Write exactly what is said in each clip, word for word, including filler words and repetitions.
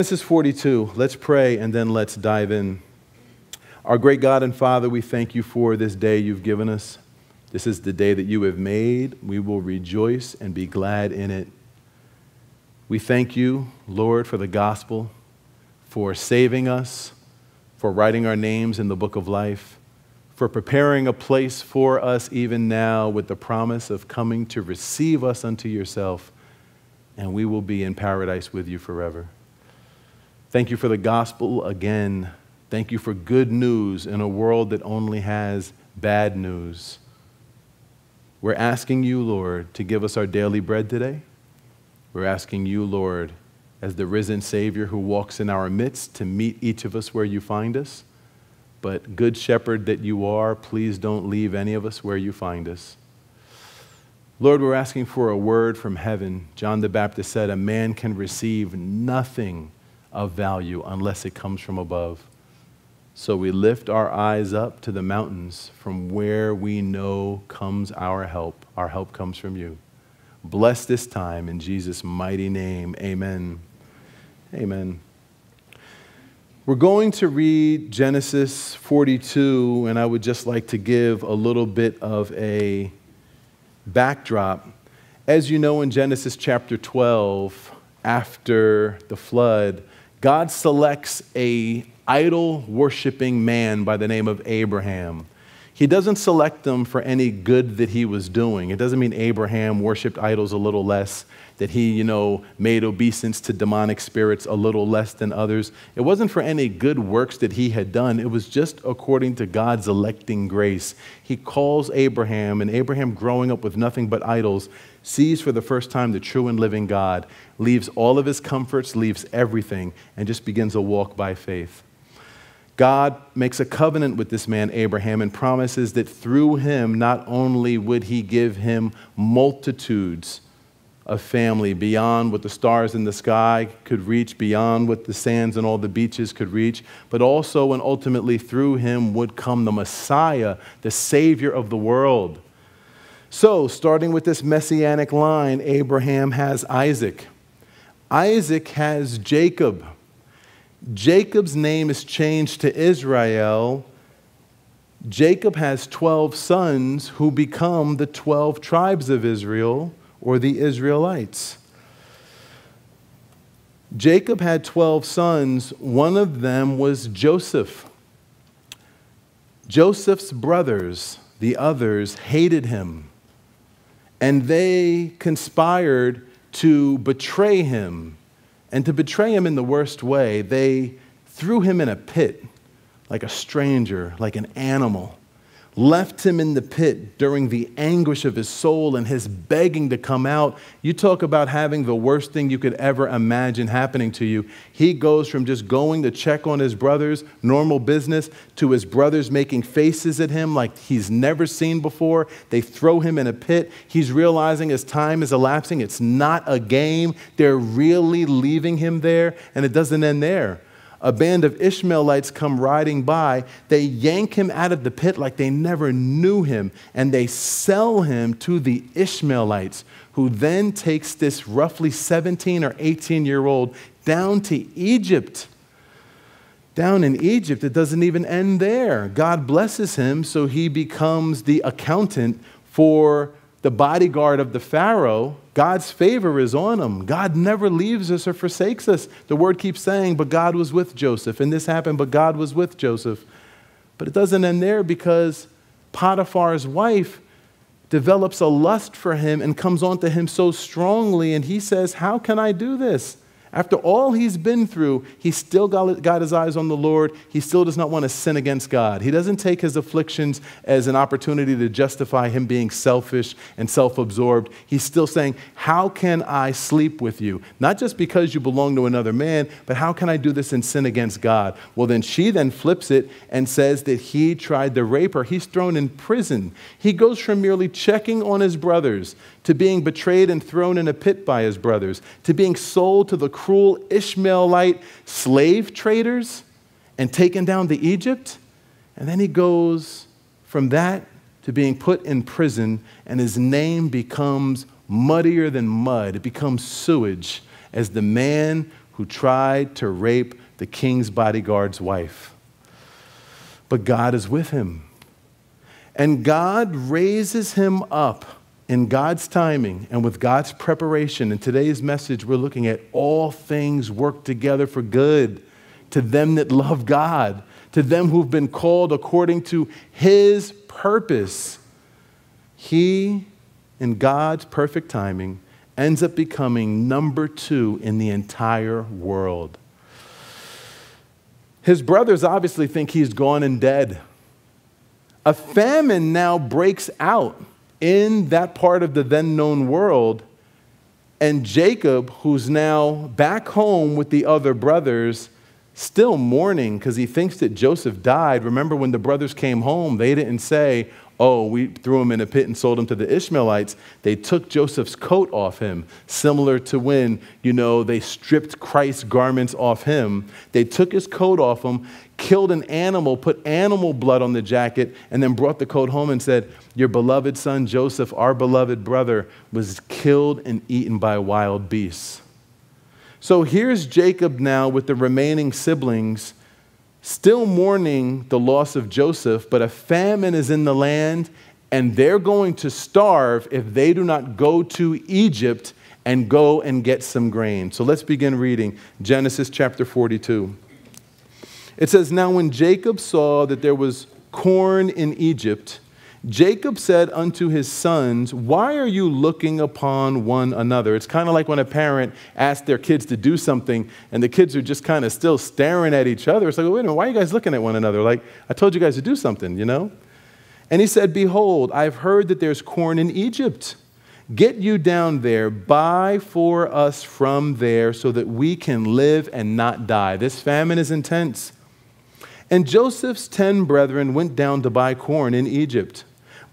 Genesis forty-two, let's pray and then let's dive in. Our great God and Father, we thank you for this day you've given us. This is the day that you have made. We will rejoice and be glad in it. We thank you, Lord, for the gospel, for saving us, for writing our names in the book of life, for preparing a place for us even now with the promise of coming to receive us unto yourself, and we will be in paradise with you forever. Thank you for the gospel again. Thank you for good news in a world that only has bad news. We're asking you, Lord, to give us our daily bread today. We're asking you, Lord, as the risen Savior who walks in our midst, to meet each of us where you find us. But good shepherd that you are, please don't leave any of us where you find us. Lord, we're asking for a word from heaven. John the Baptist said, "A man can receive nothing of value unless it comes from above." So we lift our eyes up to the mountains from where we know comes our help. Our help comes from you. Bless this time in Jesus' mighty name. Amen. Amen. We're going to read Genesis forty-two, and I would just like to give a little bit of a backdrop. As you know, in Genesis chapter twelve, after the flood, God selects a idol-worshiping man by the name of Abraham. He doesn't select him for any good that he was doing. It doesn't mean Abraham worshiped idols a little less, that he, you know, made obeisance to demonic spirits a little less than others. It wasn't for any good works that he had done. It was just according to God's electing grace. He calls Abraham, and Abraham, growing up with nothing but idols, sees for the first time the true and living God, leaves all of his comforts, leaves everything, and just begins a walk by faith. God makes a covenant with this man, Abraham, and promises that through him, not only would he give him multitudes of family beyond what the stars in the sky could reach, beyond what the sands and all the beaches could reach, but also and ultimately through him would come the Messiah, the Savior of the world. So, starting with this messianic line, Abraham has Isaac. Isaac has Jacob. Jacob's name is changed to Israel. Jacob has twelve sons who become the twelve tribes of Israel, or the Israelites. Jacob had twelve sons. One of them was Joseph. Joseph's brothers, the others, hated him, and they conspired to betray him. And to betray him in the worst way, they threw him in a pit, like a stranger, like an animal, left him in the pit during the anguish of his soul and his begging to come out. You talk about having the worst thing you could ever imagine happening to you. He goes from just going to check on his brothers, normal business, to his brothers making faces at him like he's never seen before. They throw him in a pit. He's realizing as time is elapsing, it's not a game. They're really leaving him there, and it doesn't end there. A band of Ishmaelites come riding by. They yank him out of the pit like they never knew him, and they sell him to the Ishmaelites, who then takes this roughly seventeen or eighteen-year-old down to Egypt. Down in Egypt, it doesn't even end there. God blesses him, so he becomes the accountant for the bodyguard of the Pharaoh. God's favor is on him. God never leaves us or forsakes us. The word keeps saying, but God was with Joseph. And this happened, but God was with Joseph. But it doesn't end there, because Potiphar's wife develops a lust for him and comes onto him so strongly. And he says, how can I do this? After all he's been through, he still got, got his eyes on the Lord. He still does not want to sin against God. He doesn't take his afflictions as an opportunity to justify him being selfish and self-absorbed. He's still saying, how can I sleep with you? Not just because you belong to another man, but how can I do this and sin against God? Well, then she then flips it and says that he tried to rape her. He's thrown in prison. He goes from merely checking on his brothers to being betrayed and thrown in a pit by his brothers, to being sold to the cruel Ishmaelite slave traders and taken down to Egypt. And then he goes from that to being put in prison, and his name becomes muddier than mud. It becomes sewage, as the man who tried to rape the king's bodyguard's wife. But God is with him. And God raises him up in God's timing and with God's preparation. In today's message, we're looking at all things work together for good to them that love God, to them who've been called according to his purpose. He, in God's perfect timing, ends up becoming number two in the entire world. His brothers obviously think he's gone and dead. A famine now breaks out in that part of the then-known world, and Jacob, who's now back home with the other brothers, still mourning because he thinks that Joseph died. Remember when the brothers came home, they didn't say, oh, we threw him in a pit and sold him to the Ishmaelites. They took Joseph's coat off him, similar to when, you know, they stripped Christ's garments off him. They took his coat off him, killed an animal, put animal blood on the jacket, and then brought the coat home and said, your beloved son Joseph, our beloved brother, was killed and eaten by wild beasts. So here's Jacob now with the remaining siblings, still mourning the loss of Joseph, but a famine is in the land, and they're going to starve if they do not go to Egypt and go and get some grain. So let's begin reading Genesis chapter forty-two. It says, now when Jacob saw that there was corn in Egypt, Jacob said unto his sons, why are you looking upon one another? It's kind of like when a parent asks their kids to do something and the kids are just kind of still staring at each other. It's like, wait a minute, why are you guys looking at one another? Like, I told you guys to do something, you know? And he said, behold, I've heard that there's corn in Egypt. Get you down there, buy for us from there so that we can live and not die. This famine is intense. And Joseph's ten brethren went down to buy corn in Egypt.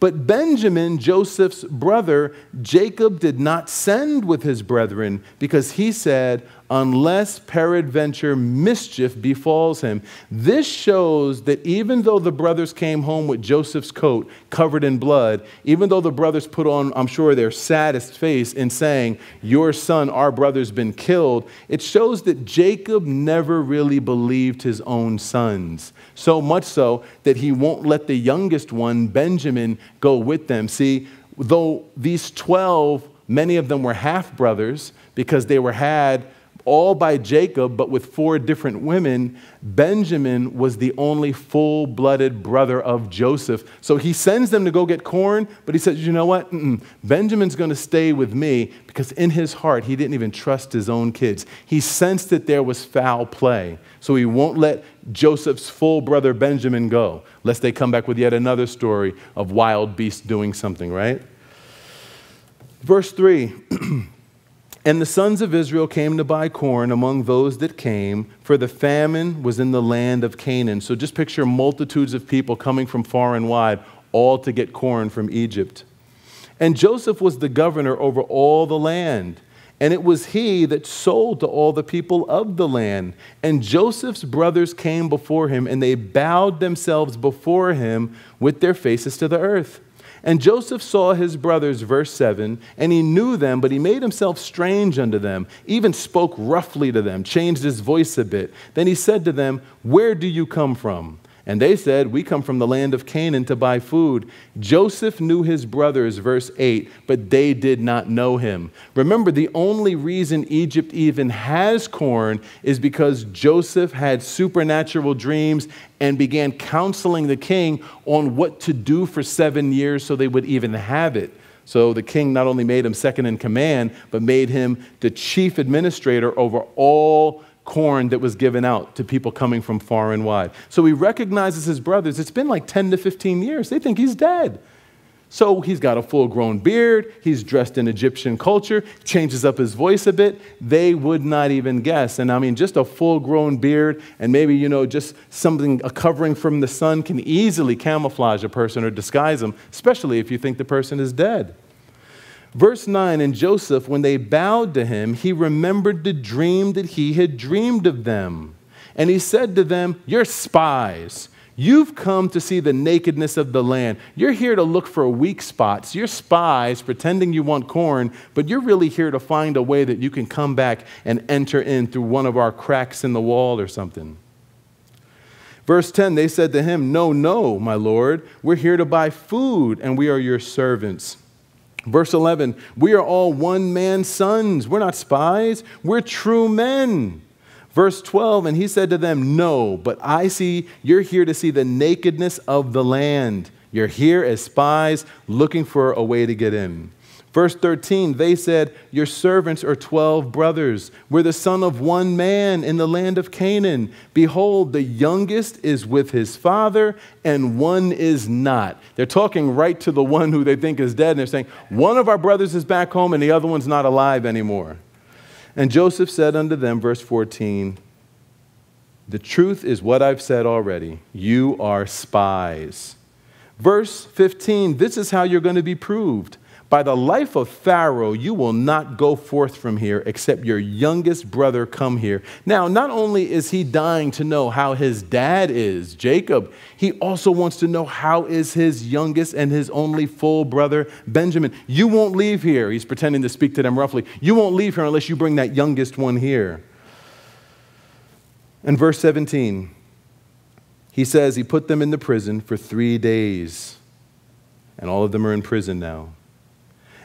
But Benjamin, Joseph's brother, Jacob did not send with his brethren, because he said, unless peradventure mischief befalls him. This shows that even though the brothers came home with Joseph's coat covered in blood, even though the brothers put on, I'm sure, their saddest face in saying, your son, our brother's been killed, it shows that Jacob never really believed his own sons. So much so that he won't let the youngest one, Benjamin, go with them. See, though these twelve, many of them were half-brothers because they were had all by Jacob, but with four different women, Benjamin was the only full-blooded brother of Joseph. So he sends them to go get corn, but he says, you know what? Mm-mm. Benjamin's going to stay with me, because in his heart, he didn't even trust his own kids. He sensed that there was foul play, so he won't let Joseph's full brother Benjamin go, lest they come back with yet another story of wild beasts doing something, right? Verse three, and the sons of Israel came to buy corn among those that came, for the famine was in the land of Canaan. So just picture multitudes of people coming from far and wide, all to get corn from Egypt. And Joseph was the governor over all the land, and it was he that sold to all the people of the land. And Joseph's brothers came before him, and they bowed themselves before him with their faces to the earth. And Joseph saw his brothers, verse seven, and he knew them, but he made himself strange unto them, even spoke roughly to them, changed his voice a bit. Then he said to them, where do you come from? And they said, we come from the land of Canaan to buy food. Joseph knew his brothers, verse eight, but they did not know him. Remember, the only reason Egypt even has corn is because Joseph had supernatural dreams and began counseling the king on what to do for seven years so they would even have it. So the king not only made him second in command, but made him the chief administrator over all corn that was given out to people coming from far and wide. So he recognizes his brothers. It's been like ten to fifteen years. They think he's dead. So he's got a full-grown beard. He's dressed in Egyptian culture, changes up his voice a bit. They would not even guess. And I mean, just a full-grown beard and maybe, you know, just something, a covering from the sun can easily camouflage a person or disguise them, especially if you think the person is dead. Verse nine, and Joseph, when they bowed to him, he remembered the dream that he had dreamed of them. And he said to them, you're spies. You've come to see the nakedness of the land. You're here to look for weak spots. You're spies pretending you want corn, but you're really here to find a way that you can come back and enter in through one of our cracks in the wall or something. Verse ten, they said to him, "No, no, my Lord, we're here to buy food, and we are your servants." Verse eleven, "We are all one man's sons. We're not spies. We're true men." Verse twelve, and he said to them, "No, but I see you're here to see the nakedness of the land. You're here as spies looking for a way to get in." Verse thirteen, they said, "Your servants are twelve brothers. We're the son of one man in the land of Canaan. Behold, the youngest is with his father, and one is not." They're talking right to the one who they think is dead, and they're saying, one of our brothers is back home, and the other one's not alive anymore. And Joseph said unto them, verse fourteen, "The truth is what I've said already. You are spies." Verse fifteen, this is how you're going to be proved. "By the life of Pharaoh, you will not go forth from here except your youngest brother come here." Now, not only is he dying to know how his dad is, Jacob, he also wants to know how is his youngest and his only full brother, Benjamin. "You won't leave here." He's pretending to speak to them roughly. "You won't leave here unless you bring that youngest one here." And verse seventeen, he says he put them in the prison for three days. And all of them are in prison now.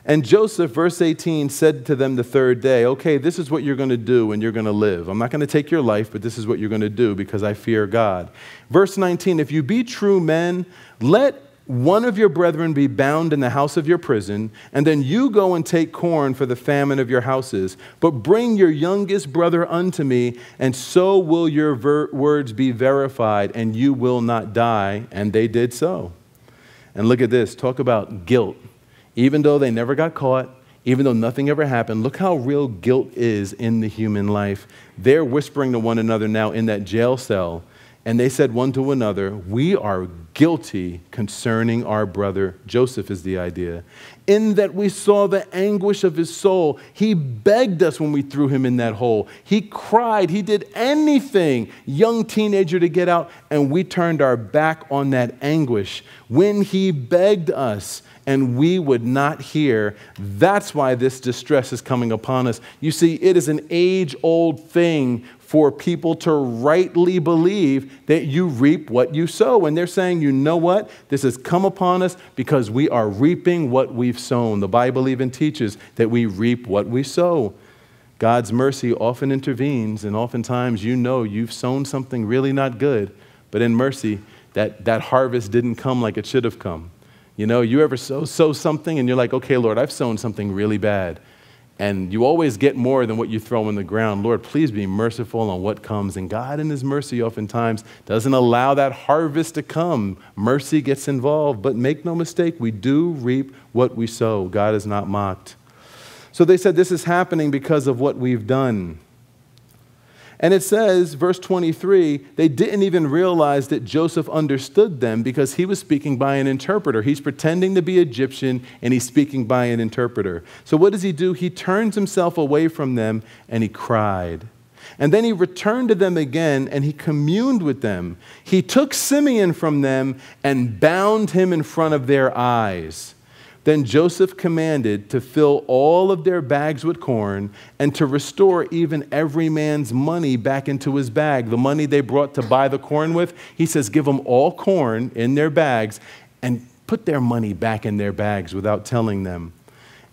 And Joseph, verse eighteen, said to them the third day, "Okay, this is what you're going to do and you're going to live. I'm not going to take your life, but this is what you're going to do because I fear God." Verse nineteen, "If you be true men, let one of your brethren be bound in the house of your prison, and then you go and take corn for the famine of your houses. But bring your youngest brother unto me, and so will your words be verified, and you will not die." And they did so. And look at this. Talk about guilt. Even though they never got caught, even though nothing ever happened, look how real guilt is in the human life. They're whispering to one another now in that jail cell, and they said one to another, "We are guilty concerning our brother Joseph," is the idea. "In that we saw the anguish of his soul. He begged us when we threw him in that hole. He cried. He did anything, young teenager, to get out, and we turned our back on that anguish. When he begged us, and we would not hear, that's why this distress is coming upon us." You see, it is an age-old thing for people to rightly believe that you reap what you sow. And they're saying, you know what? This has come upon us because we are reaping what we've sown. The Bible even teaches that we reap what we sow. God's mercy often intervenes, and oftentimes you know you've sown something really not good. But in mercy, that, that harvest didn't come like it should have come. You know, you ever sow, sow something and you're like, "Okay, Lord, I've sown something really bad." And you always get more than what you throw in the ground. "Lord, please be merciful on what comes." And God in his mercy oftentimes doesn't allow that harvest to come. Mercy gets involved. But make no mistake, we do reap what we sow. God is not mocked. So they said this is happening because of what we've done. And it says, verse twenty-three, they didn't even realize that Joseph understood them because he was speaking by an interpreter. He's pretending to be Egyptian, and he's speaking by an interpreter. So what does he do? He turns himself away from them, and he cried. And then he returned to them again, and he communed with them. He took Simeon from them and bound him in front of their eyes. Then Joseph commanded to fill all of their bags with corn and to restore even every man's money back into his bag. The money they brought to buy the corn with, he says, give them all corn in their bags and put their money back in their bags without telling them.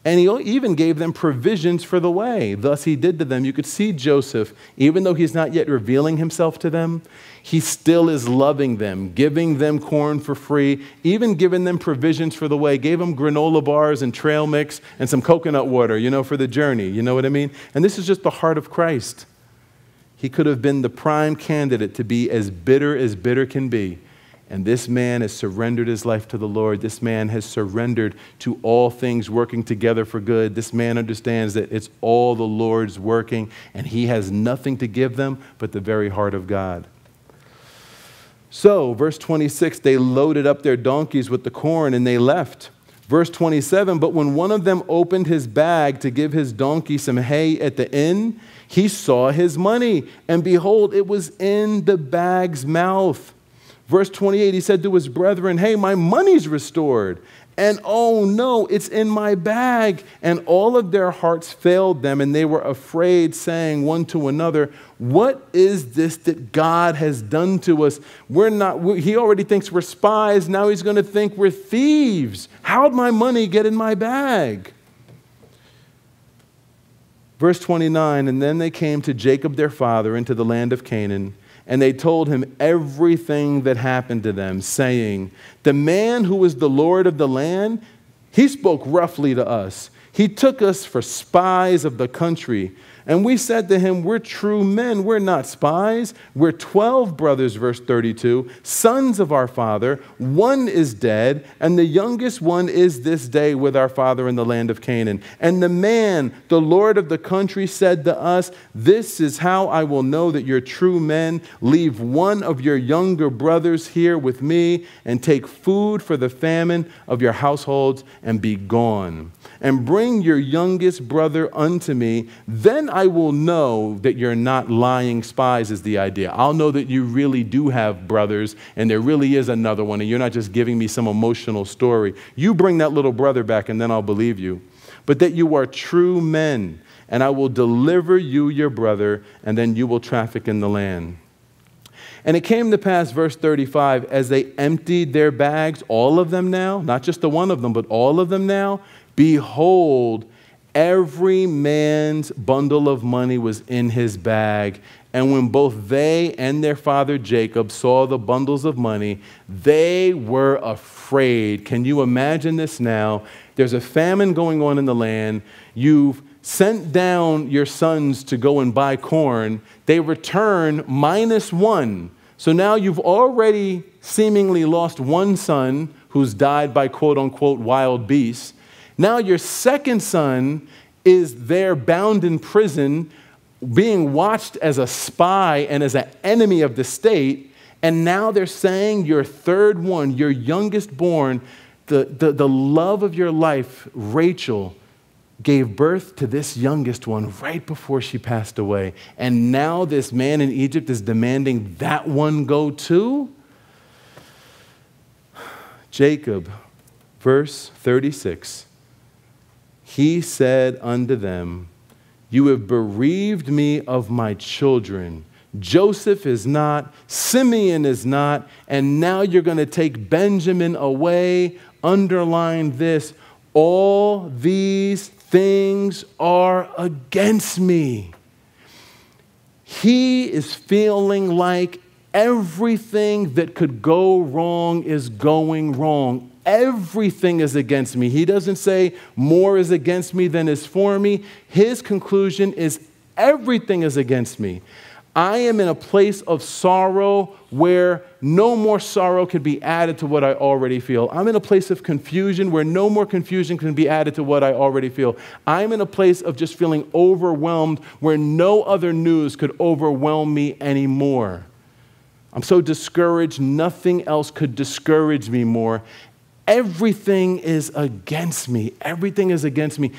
And he even gave them provisions for the way. Thus he did to them. You could see Joseph, even though he's not yet revealing himself to them, he still is loving them, giving them corn for free, even giving them provisions for the way, gave them granola bars and trail mix and some coconut water, you know, for the journey. You know what I mean? And this is just the heart of Christ. He could have been the prime candidate to be as bitter as bitter can be. And this man has surrendered his life to the Lord. This man has surrendered to all things working together for good. This man understands that it's all the Lord's working, and he has nothing to give them but the very heart of God. So, verse twenty-six, they loaded up their donkeys with the corn, and they left. Verse twenty-seven, but when one of them opened his bag to give his donkey some hay at the inn, he saw his money, and behold, it was in the bag's mouth. Verse twenty-eight, he said to his brethren, hey, my money's restored. And oh no, it's in my bag. And all of their hearts failed them, and they were afraid, saying one to another, what is this that God has done to us? We're not, we, he already thinks we're spies. Now he's going to think we're thieves. How'd my money get in my bag? Verse twenty-nine, and then they came to Jacob their father into the land of Canaan, and they told him everything that happened to them, saying, the man who was the Lord of the land, he spoke roughly to us. He took us for spies of the country. And we said to him, we're true men, we're not spies. We're twelve brothers, verse thirty-two, sons of our father. One is dead, and the youngest one is this day with our father in the land of Canaan. And the man, the Lord of the country, said to us, this is how I will know that you're true men. Leave one of your younger brothers here with me, and take food for the famine of your households, and be gone. And bring your youngest brother unto me. Then I will know that you're not lying spies, is the idea. I'll know that you really do have brothers, and there really is another one, and you're not just giving me some emotional story. You bring that little brother back, and then I'll believe you. But that you are true men, and I will deliver you your brother, and then you will traffic in the land. And it came to pass, verse thirty-five, as they emptied their bags, all of them now, not just the one of them, but all of them now, behold, every man's bundle of money was in his bag. And when both they and their father Jacob saw the bundles of money, they were afraid. Can you imagine this now? There's a famine going on in the land. You've sent down your sons to go and buy corn. They return minus one. So now you've already seemingly lost one son who's died by quote-unquote wild beasts. Now your second son is there bound in prison, being watched as a spy and as an enemy of the state, and now they're saying your third one, your youngest born, the, the, the love of your life, Rachel, gave birth to this youngest one right before she passed away, and now this man in Egypt is demanding that one go too? Jacob, verse thirty-six. He said unto them, you have bereaved me of my children. Joseph is not, Simeon is not, and now you're going to take Benjamin away. Underline this, all these things are against me. He is feeling like everything that could go wrong is going wrong. Everything is against me. He doesn't say more is against me than is for me. His conclusion is everything is against me. I am in a place of sorrow where no more sorrow could be added to what I already feel. I'm in a place of confusion where no more confusion can be added to what I already feel. I'm in a place of just feeling overwhelmed where no other news could overwhelm me anymore. I'm so discouraged, nothing else could discourage me more. Everything is against me. Everything is against me.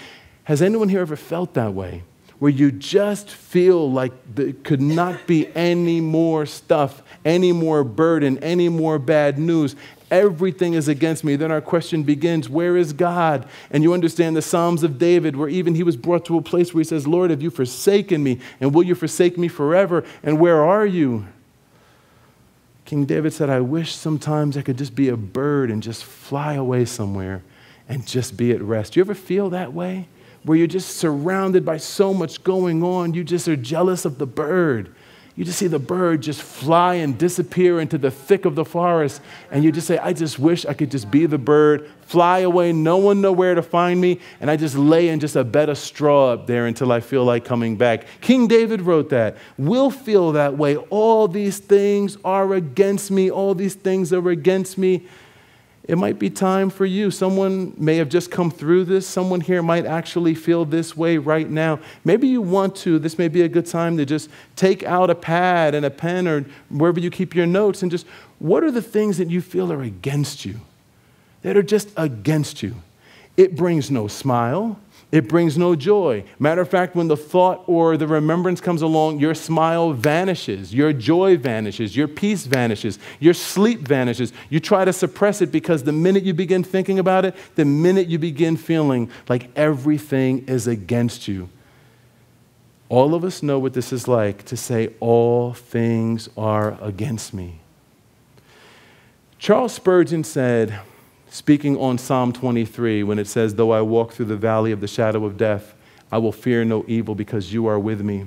Has anyone here ever felt that way? Where you just feel like there could not be any more stuff, any more burden, any more bad news. Everything is against me. Then our question begins, where is God? And you understand the Psalms of David, where even he was brought to a place where he says, Lord, have you forsaken me? And will you forsake me forever? And where are you? King David said, I wish sometimes I could just be a bird and just fly away somewhere and just be at rest. Do you ever feel that way? Where you're just surrounded by so much going on, you just are jealous of the bird. You just see the bird just fly and disappear into the thick of the forest, and you just say, I just wish I could just be the bird, fly away, no one know where to find me, and I just lay in just a bed of straw up there until I feel like coming back. King David wrote that. We'll feel that way. All these things are against me. All these things are against me. It might be time for you. Someone may have just come through this. Someone here might actually feel this way right now. Maybe you want to. This may be a good time to just take out a pad and a pen or wherever you keep your notes and just, what are the things that you feel are against you? That are just against you. It brings no smile. It brings no joy. Matter of fact, when the thought or the remembrance comes along, your smile vanishes, your joy vanishes, your peace vanishes, your sleep vanishes. You try to suppress it because the minute you begin thinking about it, the minute you begin feeling like everything is against you. All of us know what this is like, to say, all things are against me. Charles Spurgeon said, speaking on Psalm twenty-three, when it says, though I walk through the valley of the shadow of death, I will fear no evil because you are with me.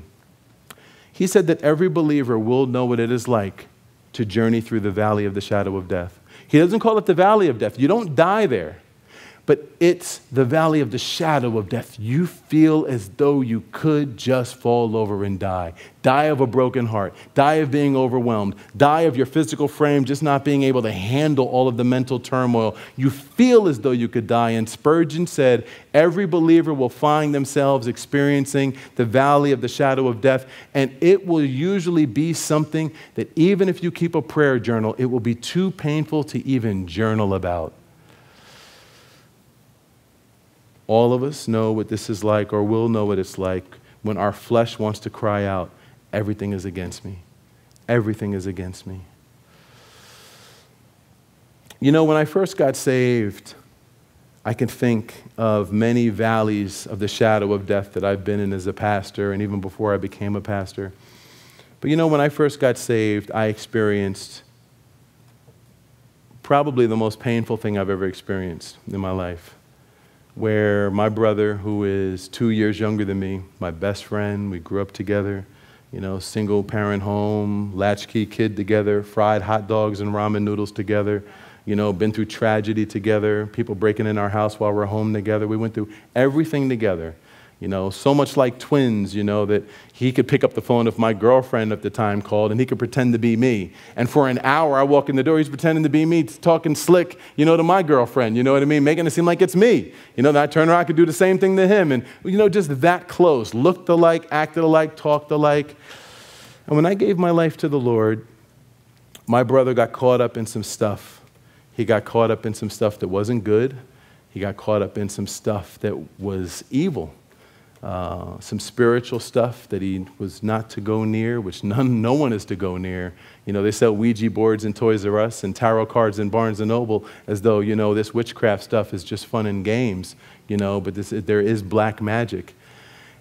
He said that every believer will know what it is like to journey through the valley of the shadow of death. He doesn't call it the valley of death. You don't die there, but it's the valley of the shadow of death. You feel as though you could just fall over and die. Die of a broken heart. Die of being overwhelmed. Die of your physical frame just not being able to handle all of the mental turmoil. You feel as though you could die. And Spurgeon said, every believer will find themselves experiencing the valley of the shadow of death, and it will usually be something that even if you keep a prayer journal, it will be too painful to even journal about. All of us know what this is like, or will know what it's like, when our flesh wants to cry out, everything is against me. Everything is against me. You know, when I first got saved, I can think of many valleys of the shadow of death that I've been in as a pastor, and even before I became a pastor. But you know, when I first got saved, I experienced probably the most painful thing I've ever experienced in my life, where my brother, who is two years younger than me, my best friend, we grew up together, you know, single parent home, latchkey kid together, fried hot dogs and ramen noodles together, you know, been through tragedy together, people breaking in our house while we're home together. We went through everything together, you know, so much like twins, you know, that he could pick up the phone if my girlfriend at the time called, and he could pretend to be me. And for an hour, I walk in the door, he's pretending to be me, talking slick, you know, to my girlfriend, you know what I mean? Making it seem like it's me. You know, that I turn around, I could do the same thing to him. And, you know, just that close, looked alike, acted alike, talked alike. And when I gave my life to the Lord, my brother got caught up in some stuff. He got caught up in some stuff that wasn't good. He got caught up in some stuff that was evil. Uh, some spiritual stuff that he was not to go near, which none, no one is to go near. You know, they sell Ouija boards and Toys R Us and tarot cards in Barnes and Noble as though, you know, this witchcraft stuff is just fun and games, you know, but this, there is black magic.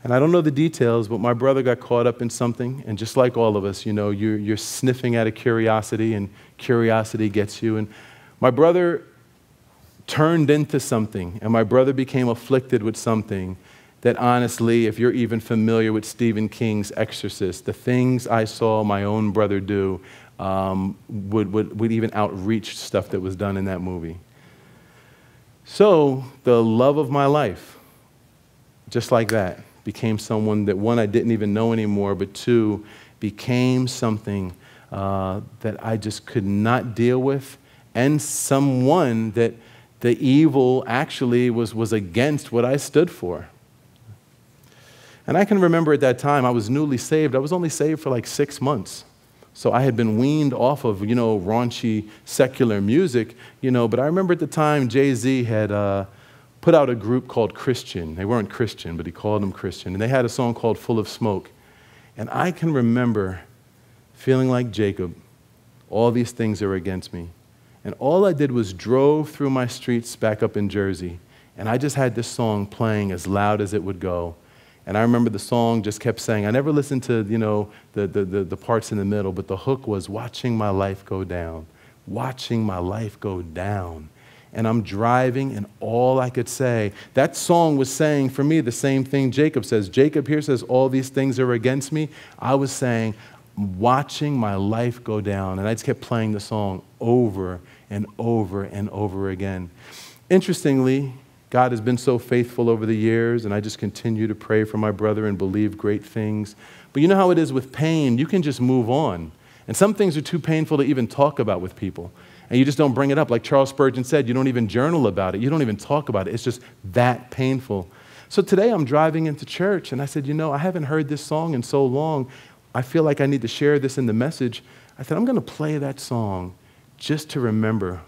And I don't know the details, but my brother got caught up in something, and just like all of us, you know, you're, you're sniffing at a curiosity, and curiosity gets you. And my brother turned into something, and my brother became afflicted with something that honestly, if you're even familiar with Stephen King's Exorcist, the things I saw my own brother do um, would, would, would even outreach stuff that was done in that movie. So the love of my life, just like that, became someone that, one, I didn't even know anymore, but two, became something uh, that I just could not deal with, and someone that the evil actually was, was against what I stood for. And I can remember at that time, I was newly saved. I was only saved for like six months. So I had been weaned off of, you know, raunchy secular music, you know. But I remember at the time, Jay-Z had uh, put out a group called Christian. They weren't Christian, but he called them Christian. And they had a song called Full of Smoke. And I can remember feeling like Jacob. All these things are against me. And all I did was drove through my streets back up in Jersey. And I just had this song playing as loud as it would go. And I remember the song just kept saying, I never listened to, you know, the, the, the, the parts in the middle, but the hook was watching my life go down, watching my life go down. And I'm driving, and all I could say, that song was saying for me the same thing Jacob says. Jacob here says, all these things are against me. I was saying, watching my life go down. And I just kept playing the song over and over and over again. Interestingly, God has been so faithful over the years, and I just continue to pray for my brother and believe great things. But you know how it is with pain. You can just move on. And some things are too painful to even talk about with people. And you just don't bring it up. Like Charles Spurgeon said, you don't even journal about it. You don't even talk about it. It's just that painful. So today I'm driving into church, and I said, you know, I haven't heard this song in so long. I feel like I need to share this in the message. I said, I'm going to play that song just to remember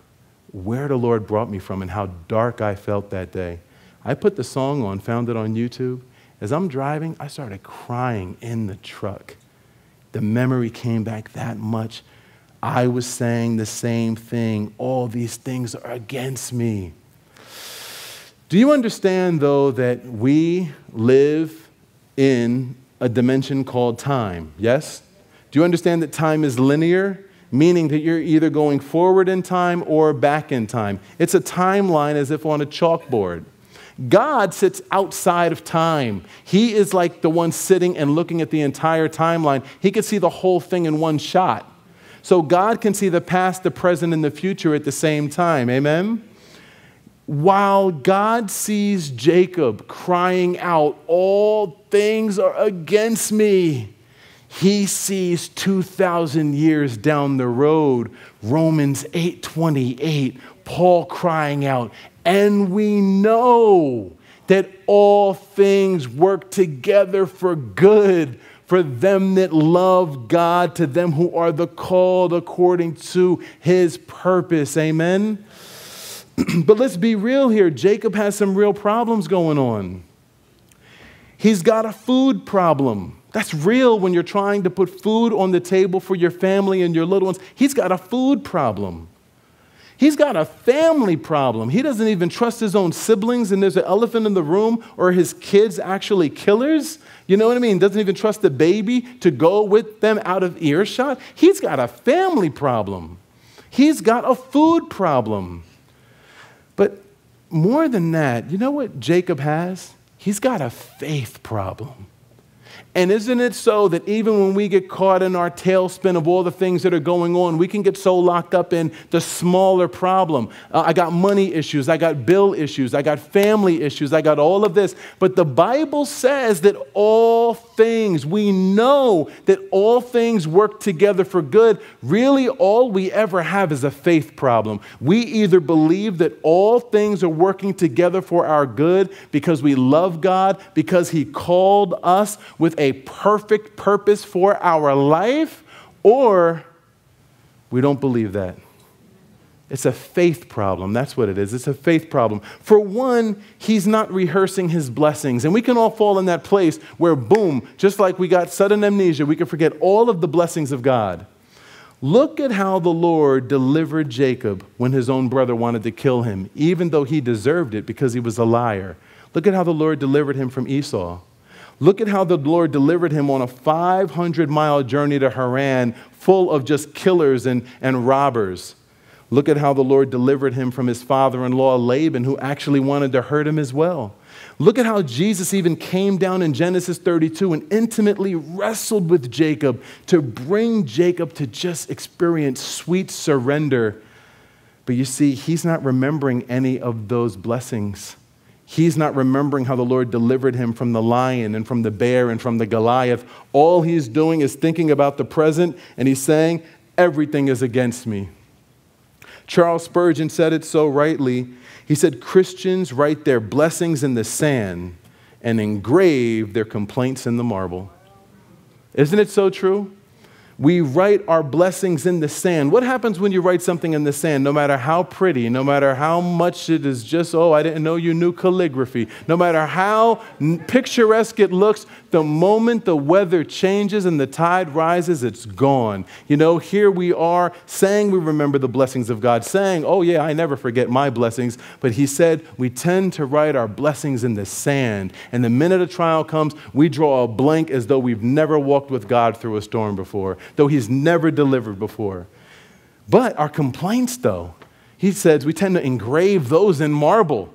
where the Lord brought me from and how dark I felt that day. I put the song on, found it on YouTube. As I'm driving, I started crying in the truck. The memory came back that much. I was saying the same thing. All these things are against me. Do you understand, though, that we live in a dimension called time? Yes? Do you understand that time is linear, meaning that you're either going forward in time or back in time? It's a timeline as if on a chalkboard. God sits outside of time. He is like the one sitting and looking at the entire timeline. He can see the whole thing in one shot. So God can see the past, the present, and the future at the same time. Amen? While God sees Jacob crying out, "All things are against me," he sees two thousand years down the road, Romans eight twenty-eight, Paul crying out, "And we know that all things work together for good for them that love God, to them who are the called according to his purpose." Amen? But let's be real here. Jacob has some real problems going on. He's got a food problem. That's real when you're trying to put food on the table for your family and your little ones. He's got a food problem. He's got a family problem. He doesn't even trust his own siblings, and there's an elephant in the room, or his kids actually killers. You know what I mean? Doesn't even trust the baby to go with them out of earshot. He's got a family problem. He's got a food problem. But more than that, you know what Jacob has? He's got a faith problem. And isn't it so that even when we get caught in our tailspin of all the things that are going on, we can get so locked up in the smaller problem. Uh, I got money issues. I got bill issues. I got family issues. I got all of this. But the Bible says that all things, we know that all things work together for good. Really, all we ever have is a faith problem. We either believe that all things are working together for our good because we love God, because he called us with a perfect purpose for our life, or we don't believe that. It's a faith problem. That's what it is. It's a faith problem. For one, he's not rehearsing his blessings. And we can all fall in that place where, boom, just like we got sudden amnesia, we can forget all of the blessings of God. Look at how the Lord delivered Jacob when his own brother wanted to kill him, even though he deserved it because he was a liar. Look at how the Lord delivered him from Esau. Look at how the Lord delivered him on a five hundred mile journey to Haran full of just killers and, and robbers. Look at how the Lord delivered him from his father-in-law Laban, who actually wanted to hurt him as well. Look at how Jesus even came down in Genesis thirty-two and intimately wrestled with Jacob to bring Jacob to just experience sweet surrender. But you see, he's not remembering any of those blessings. He's not remembering how the Lord delivered him from the lion and from the bear and from the Goliath. All he's doing is thinking about the present, and he's saying, everything is against me. Charles Spurgeon said it so rightly. He said, Christians write their blessings in the sand and engrave their complaints in the marble. Isn't it so true? We write our blessings in the sand. What happens when you write something in the sand, no matter how pretty, no matter how much it is just, oh, I didn't know you knew calligraphy, no matter how picturesque it looks, the moment the weather changes and the tide rises, it's gone. You know, here we are saying we remember the blessings of God, saying, oh, yeah, I never forget my blessings. But he said we tend to write our blessings in the sand. And the minute a trial comes, we draw a blank as though we've never walked with God through a storm before, though he's never delivered before. But our complaints, though, he says we tend to engrave those in marble.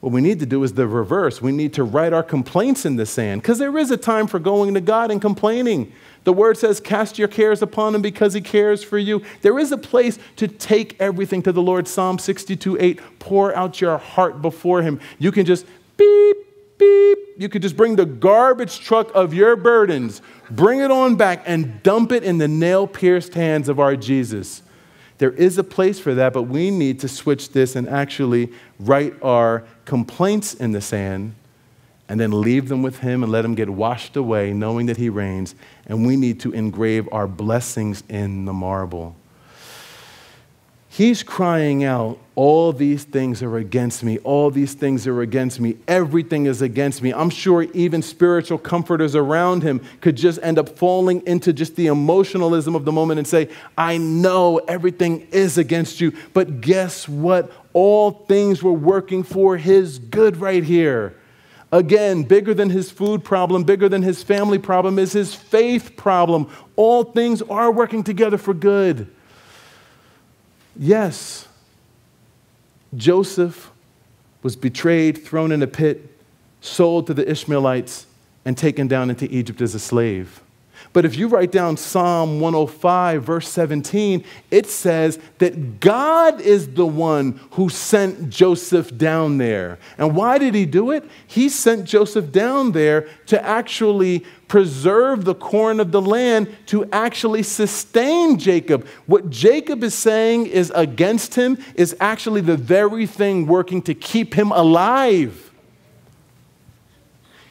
What we need to do is the reverse. We need to write our complaints in the sand, because there is a time for going to God and complaining. The word says, cast your cares upon him because he cares for you. There is a place to take everything to the Lord. Psalm sixty-two eight, pour out your heart before him. You can just beep, beep. You could just bring the garbage truck of your burdens, bring it on back, and dump it in the nail-pierced hands of our Jesus. There is a place for that, but we need to switch this and actually write our complaints in the sand and then leave them with him and let them get washed away, knowing that he reigns. And we need to engrave our blessings in the marble. He's crying out, all these things are against me. All these things are against me. Everything is against me. I'm sure even spiritual comforters around him could just end up falling into just the emotionalism of the moment and say, I know everything is against you, but guess what? All things were working for his good right here. Again, bigger than his food problem, bigger than his family problem is his faith problem. All things are working together for good. Yes, Joseph was betrayed, thrown in a pit, sold to the Ishmaelites, and taken down into Egypt as a slave. But if you write down Psalm one oh five, verse seventeen, it says that God is the one who sent Joseph down there. And why did he do it? He sent Joseph down there to actually preserve the corn of the land, to actually sustain Jacob. What Jacob is saying is against him is actually the very thing working to keep him alive.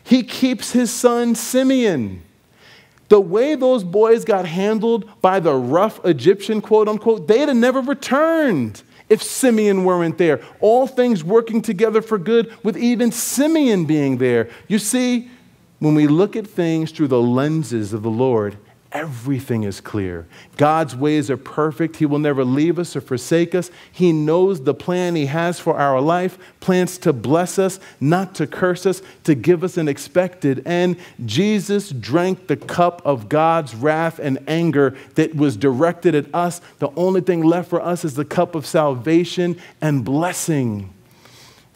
He keeps his son Simeon. The way those boys got handled by the rough Egyptian, quote unquote, they'd have never returned if Simeon weren't there. All things working together for good with even Simeon being there. You see, when we look at things through the lenses of the Lord, everything is clear. God's ways are perfect. He will never leave us or forsake us. He knows the plan he has for our life, plans to bless us, not to curse us, to give us an expected end. Jesus drank the cup of God's wrath and anger that was directed at us. The only thing left for us is the cup of salvation and blessing.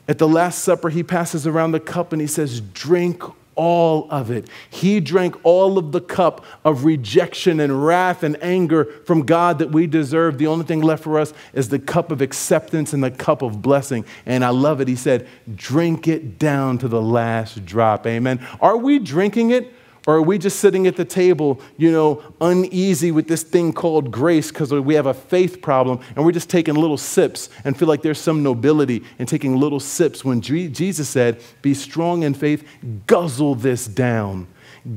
At the Last Supper, he passes around the cup and he says, drink all of it. He drank all of the cup of rejection and wrath and anger from God that we deserve. The only thing left for us is the cup of acceptance and the cup of blessing. And I love it. He said, drink it down to the last drop. Amen. Are we drinking it? Or are we just sitting at the table, you know, uneasy with this thing called grace because we have a faith problem and we're just taking little sips and feel like there's some nobility in taking little sips when Jesus said, be strong in faith, guzzle this down.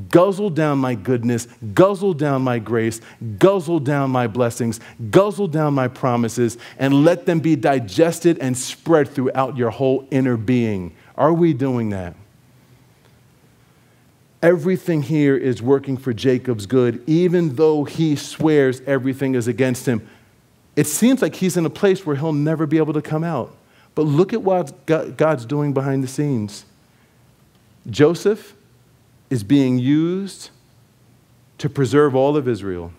Guzzle down my goodness, guzzle down my grace, guzzle down my blessings, guzzle down my promises, and let them be digested and spread throughout your whole inner being. Are we doing that? Everything here is working for Jacob's good, even though he swears everything is against him. It seems like he's in a place where he'll never be able to come out. But look at what God's doing behind the scenes. Joseph is being used to preserve all of Israel.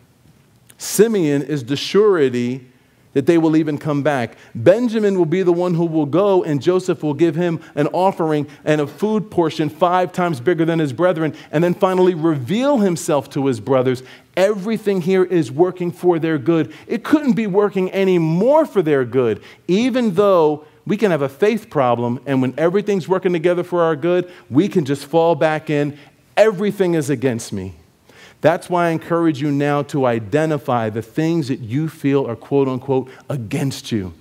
Simeon is the surety that they will even come back. Benjamin will be the one who will go, and Joseph will give him an offering and a food portion five times bigger than his brethren, and then finally reveal himself to his brothers. Everything here is working for their good. It couldn't be working any more for their good, even though we can have a faith problem, and when everything's working together for our good, we can just fall back in. Everything is against me. That's why I encourage you now to identify the things that you feel are quote unquote against you.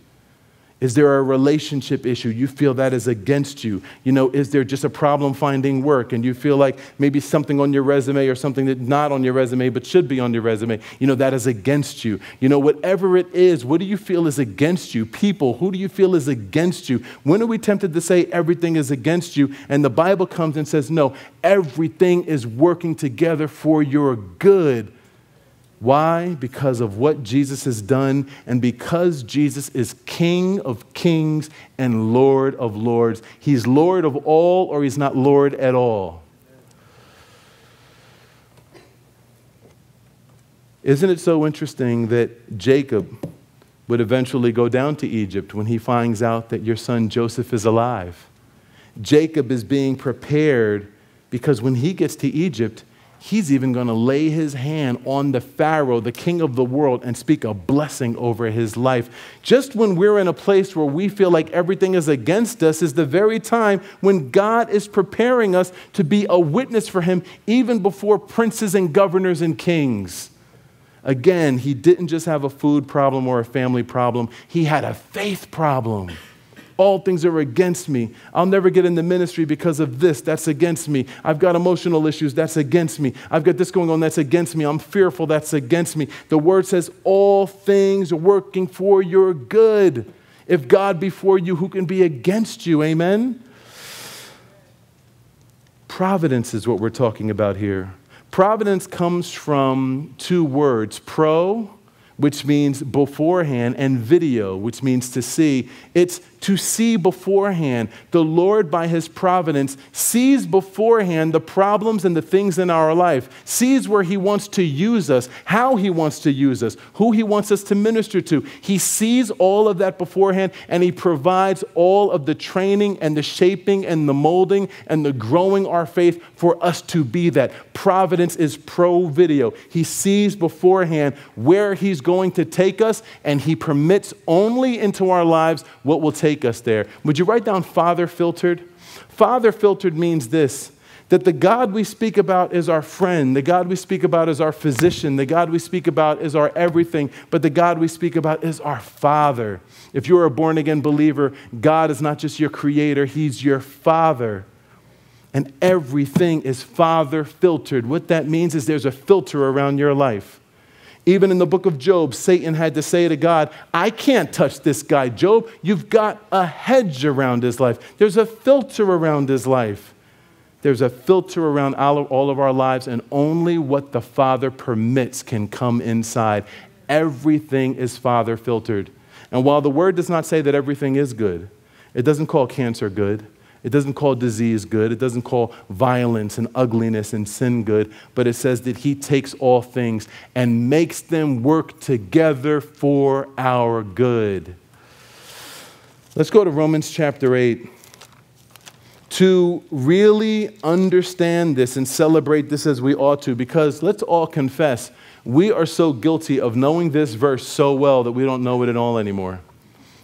Is there a relationship issue? You feel that is against you. You know, is there just a problem finding work and you feel like maybe something on your resume or something that's not on your resume but should be on your resume, you know, that is against you. You know, whatever it is, what do you feel is against you? People, who do you feel is against you? When are we tempted to say everything is against you? And the Bible comes and says, no, everything is working together for your good. Why? Because of what Jesus has done and because Jesus is King of kings and Lord of lords. He's Lord of all or he's not Lord at all. Isn't it so interesting that Jacob would eventually go down to Egypt when he finds out that your son Joseph is alive? Jacob is being prepared because when he gets to Egypt, he's even going to lay his hand on the Pharaoh, the king of the world, and speak a blessing over his life. Just when we're in a place where we feel like everything is against us is the very time when God is preparing us to be a witness for him, even before princes and governors and kings. Again, he didn't just have a food problem or a family problem. He had a faith problem. All things are against me. I'll never get into ministry because of this. That's against me. I've got emotional issues. That's against me. I've got this going on. That's against me. I'm fearful. That's against me. The word says all things are working for your good. If God be for you, who can be against you? Amen? Providence is what we're talking about here. Providence comes from two words, pro, which means beforehand, and video, which means to see. It's to see beforehand. The Lord, by his providence, sees beforehand the problems and the things in our life, sees where he wants to use us, how he wants to use us, who he wants us to minister to. He sees all of that beforehand, and he provides all of the training and the shaping and the molding and the growing our faith for us to be that. Providence is pro-video. He sees beforehand where he's going to take us, and he permits only into our lives what will take us there. Would you write down father filtered? Father filtered means this, that the God we speak about is our friend, the God we speak about is our physician, the God we speak about is our everything, but the God we speak about is our Father. If you're a born-again believer, God is not just your creator, he's your Father. And everything is father filtered. What that means is there's a filter around your life. Even in the book of Job, Satan had to say to God, I can't touch this guy, Job. You've got a hedge around his life. There's a filter around his life. There's a filter around all of our lives, and only what the Father permits can come inside. Everything is Father filtered. And while the Word does not say that everything is good, it doesn't call cancer good. It doesn't call disease good. It doesn't call violence and ugliness and sin good, but it says that he takes all things and makes them work together for our good. Let's go to Romans chapter eight. To really understand this and celebrate this as we ought to, because let's all confess, we are so guilty of knowing this verse so well that we don't know it at all anymore.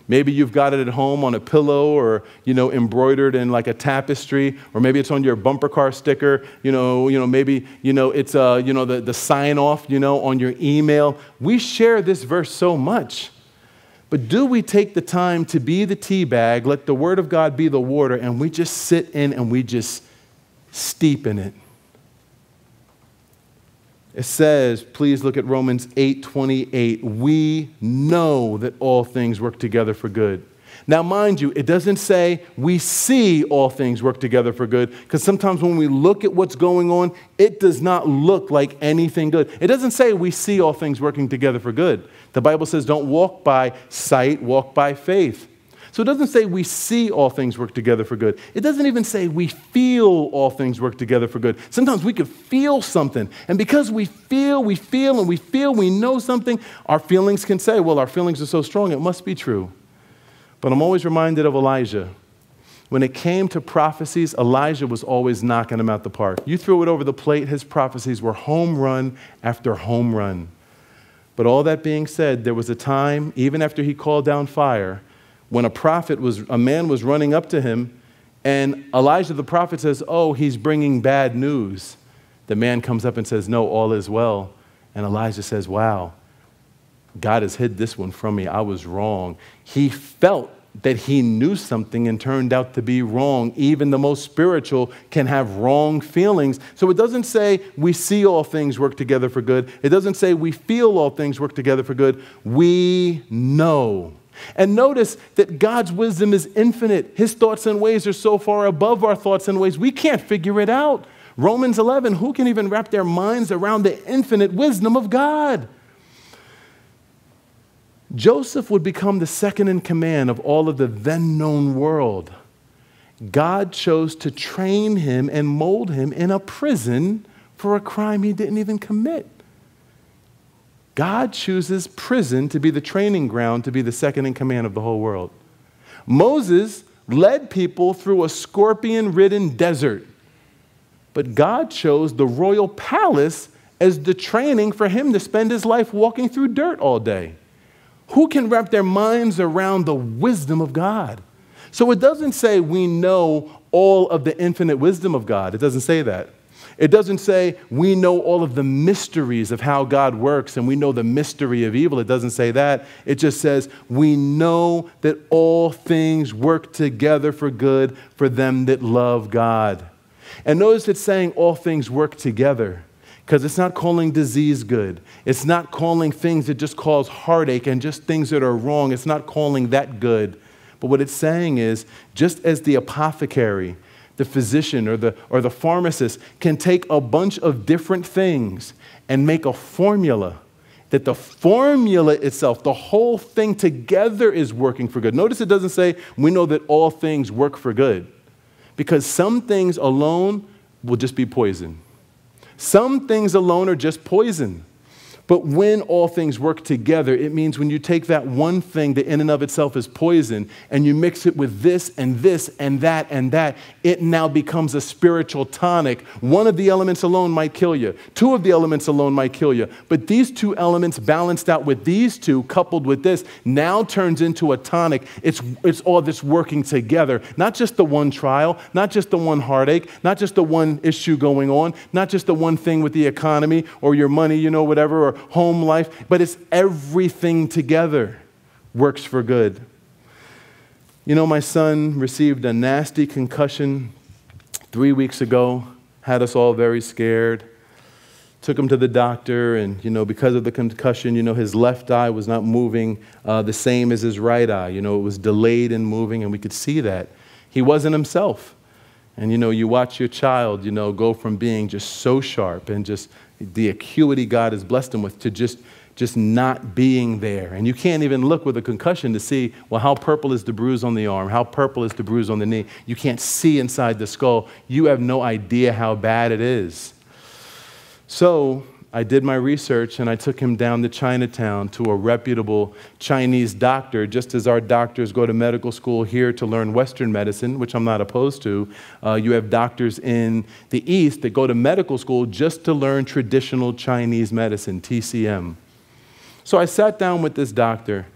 Maybe you've got it at home on a pillow, or, you know, embroidered in like a tapestry, or maybe it's on your bumper car sticker, you know, you know maybe, you know, it's, uh, you know, the, the sign off, you know, on your email. We share this verse so much, but do we take the time to be the tea bag, let the word of God be the water, and we just sit in and we just steep in it? It says, please look at Romans eight twenty-eight, we know that all things work together for good. Now, mind you, it doesn't say we see all things work together for good, because sometimes when we look at what's going on, it does not look like anything good. It doesn't say we see all things working together for good. The Bible says don't walk by sight, walk by faith. So it doesn't say we see all things work together for good. It doesn't even say we feel all things work together for good. Sometimes we could feel something, and because we feel, we feel, and we feel, we know something, our feelings can say, well, our feelings are so strong, it must be true. But I'm always reminded of Elijah. When it came to prophecies, Elijah was always knocking them out the park. You threw it over the plate, his prophecies were home run after home run. But all that being said, there was a time, even after he called down fire, when a prophet was, a man was running up to him, and Elijah the prophet says, oh, he's bringing bad news. The man comes up and says, no, all is well. And Elijah says, wow, God has hid this one from me. I was wrong. He felt that he knew something and turned out to be wrong. Even the most spiritual can have wrong feelings. So it doesn't say we see all things work together for good. It doesn't say we feel all things work together for good. We know. And notice that God's wisdom is infinite. His thoughts and ways are so far above our thoughts and ways, we can't figure it out. Romans eleven, who can even wrap their minds around the infinite wisdom of God? Joseph would become the second in command of all of the then-known world. God chose to train him and mold him in a prison for a crime he didn't even commit. God chooses prison to be the training ground to be the second in command of the whole world. Moses led people through a scorpion-ridden desert, but God chose the royal palace as the training for him to spend his life walking through dirt all day. Who can wrap their minds around the wisdom of God? So it doesn't say we know all of the infinite wisdom of God. It doesn't say that. It doesn't say we know all of the mysteries of how God works and we know the mystery of evil. It doesn't say that. It just says we know that all things work together for good for them that love God. And notice it's saying all things work together, because it's not calling disease good. It's not calling things that just cause heartache and just things that are wrong. It's not calling that good. But what it's saying is, just as the apothecary, the physician, or the, or the pharmacist can take a bunch of different things and make a formula, that the formula itself, the whole thing together is working for good. Notice it doesn't say we know that all things work for good, because some things alone will just be poison. Some things alone are just poison. But when all things work together, it means when you take that one thing that in and of itself is poison and you mix it with this and this and that and that, it now becomes a spiritual tonic. One of the elements alone might kill you. Two of the elements alone might kill you. But these two elements balanced out with these two, coupled with this, now turns into a tonic. It's, it's all this working together. Not just the one trial, not just the one heartache, not just the one issue going on, not just the one thing with the economy or your money, you know, whatever, or home life, but it's everything together works for good. You know, my son received a nasty concussion three weeks ago, had us all very scared, took him to the doctor, and, you know, because of the concussion, you know, his left eye was not moving uh, the same as his right eye. You know, it was delayed in moving, and we could see that. He wasn't himself. And, you know, you watch your child, you know, go from being just so sharp and just the acuity God has blessed him with to just, just not being there. And you can't even look with a concussion to see, well, how purple is the bruise on the arm? How purple is the bruise on the knee? You can't see inside the skull. You have no idea how bad it is. So I did my research, and I took him down to Chinatown to a reputable Chinese doctor, just as our doctors go to medical school here to learn Western medicine, which I'm not opposed to. Uh, you have doctors in the East that go to medical school just to learn traditional Chinese medicine, T C M. So I sat down with this doctor,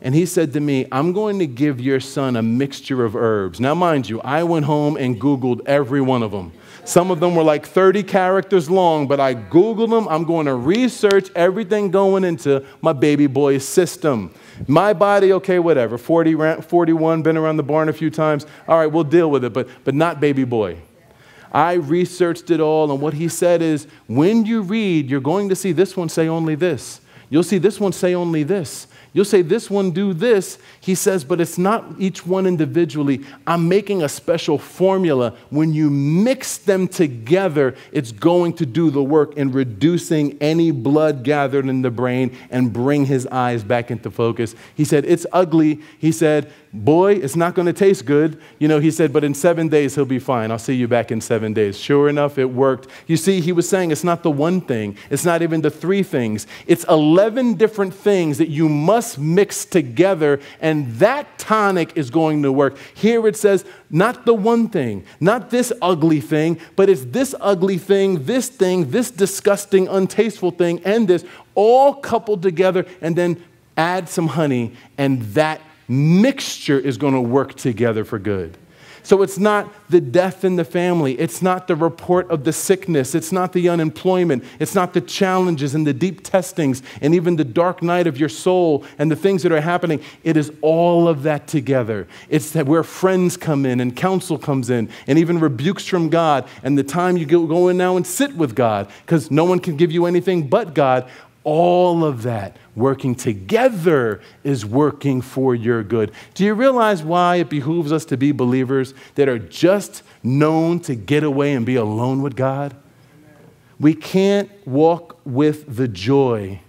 and he said to me, I'm going to give your son a mixture of herbs. Now, mind you, I went home and Googled every one of them. Some of them were like thirty characters long, but I Googled them. I'm going to research everything going into my baby boy's system. My body, okay, whatever, forty, forty-one, been around the barn a few times. All right, we'll deal with it, but, but not baby boy. I researched it all, and what he said is, when you read, you're going to see this one say only this. You'll see this one say only this. You'll say, this one do this. He says, but it's not each one individually. I'm making a special formula. When you mix them together, it's going to do the work in reducing any blood gathered in the brain and bring his eyes back into focus. He said, it's ugly. He said, boy, it's not going to taste good. You know, he said, but in seven days, he'll be fine. I'll see you back in seven days. Sure enough, it worked. You see, he was saying it's not the one thing. It's not even the three things. It's eleven different things that you must mix together, and that tonic is going to work. Here it says, not the one thing, not this ugly thing, but it's this ugly thing, this thing, this disgusting, untasteful thing, and this, all coupled together, and then add some honey, and that mixture is going to work together for good. So it's not the death in the family. It's not the report of the sickness. It's not the unemployment. It's not the challenges and the deep testings and even the dark night of your soul and the things that are happening. It is all of that together. It's that where friends come in and counsel comes in and even rebukes from God and the time you go in now and sit with God, because no one can give you anything but God. All of that working together is working for your good. Do you realize why it behooves us to be believers that are just known to get away and be alone with God? We can't walk with the joy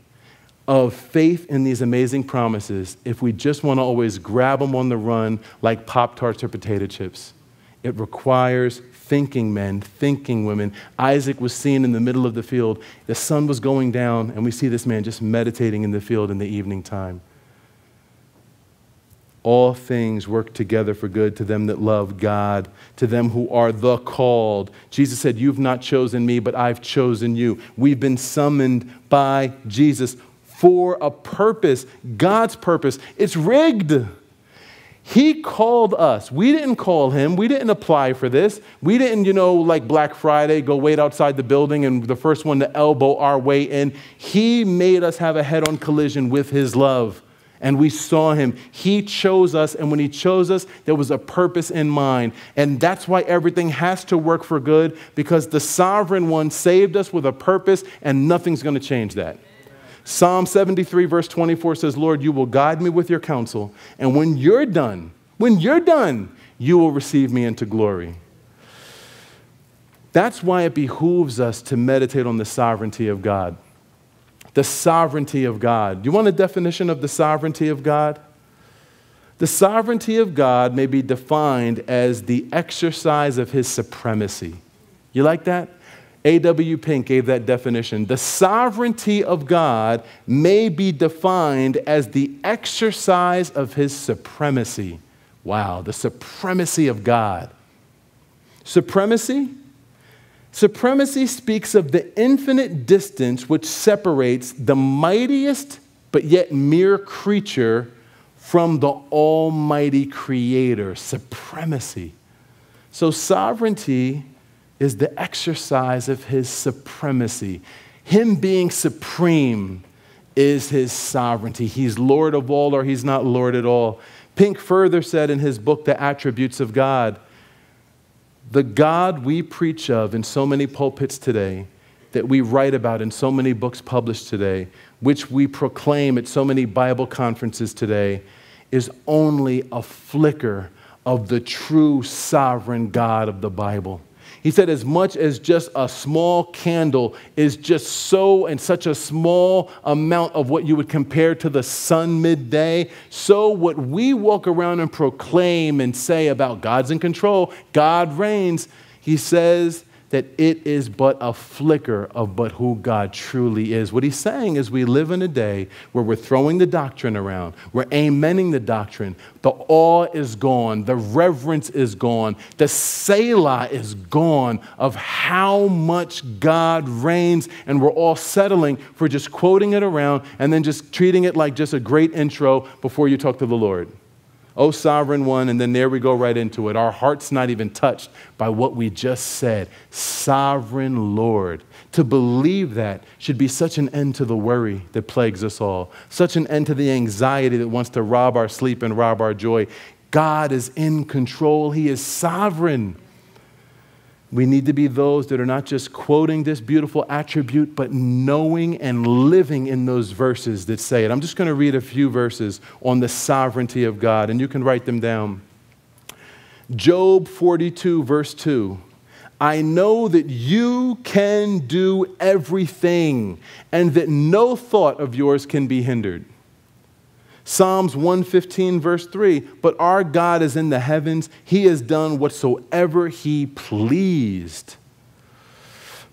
of faith in these amazing promises if we just want to always grab them on the run like Pop-Tarts or potato chips. It requires thinking men, thinking women. Isaac was seen in the middle of the field. The sun was going down, and we see this man just meditating in the field in the evening time. All things work together for good to them that love God, to them who are the called. Jesus said, you've not chosen me, but I've chosen you. We've been summoned by Jesus for a purpose, God's purpose. It's rigged. He called us. We didn't call him. We didn't apply for this. We didn't, you know, like Black Friday, go wait outside the building and the first one to elbow our way in. He made us have a head-on collision with his love, and we saw him. He chose us, and when he chose us, there was a purpose in mind. And that's why everything has to work for good, because the sovereign one saved us with a purpose, and nothing's going to change that. Psalm seventy-three, verse twenty-four says, Lord, you will guide me with your counsel. And when you're done, when you're done, you will receive me into glory. That's why it behooves us to meditate on the sovereignty of God. The sovereignty of God. You want a definition of the sovereignty of God? The sovereignty of God may be defined as the exercise of his supremacy. You like that? A W Pink gave that definition. The sovereignty of God may be defined as the exercise of his supremacy. Wow, the supremacy of God. Supremacy? Supremacy speaks of the infinite distance which separates the mightiest but yet mere creature from the almighty creator. Supremacy. So sovereignty is the exercise of his supremacy. Him being supreme is his sovereignty. He's Lord of all, or he's not Lord at all. Pink further said in his book, The Attributes of God, the God we preach of in so many pulpits today, that we write about in so many books published today, which we proclaim at so many Bible conferences today, is only a flicker of the true sovereign God of the Bible. He said, as much as just a small candle is just so and such a small amount of what you would compare to the sun midday, so what we walk around and proclaim and say about God's in control, God reigns, he says that it is but a flicker of but who God truly is. What he's saying is we live in a day where we're throwing the doctrine around. We're amening the doctrine. The awe is gone. The reverence is gone. The Selah is gone of how much God reigns, and we're all settling for just quoting it around and then just treating it like just a great intro before you talk to the Lord. O sovereign one, and then there we go right into it. Our heart's not even touched by what we just said. Sovereign Lord. To believe that should be such an end to the worry that plagues us all, such an end to the anxiety that wants to rob our sleep and rob our joy. God is in control. He is sovereign. We need to be those that are not just quoting this beautiful attribute, but knowing and living in those verses that say it. I'm just going to read a few verses on the sovereignty of God, and you can write them down. Job forty-two, verse two. I know that you can do everything, and that no thought of yours can be hindered. Psalms one fifteen, verse three, but our God is in the heavens. He has done whatsoever he pleased.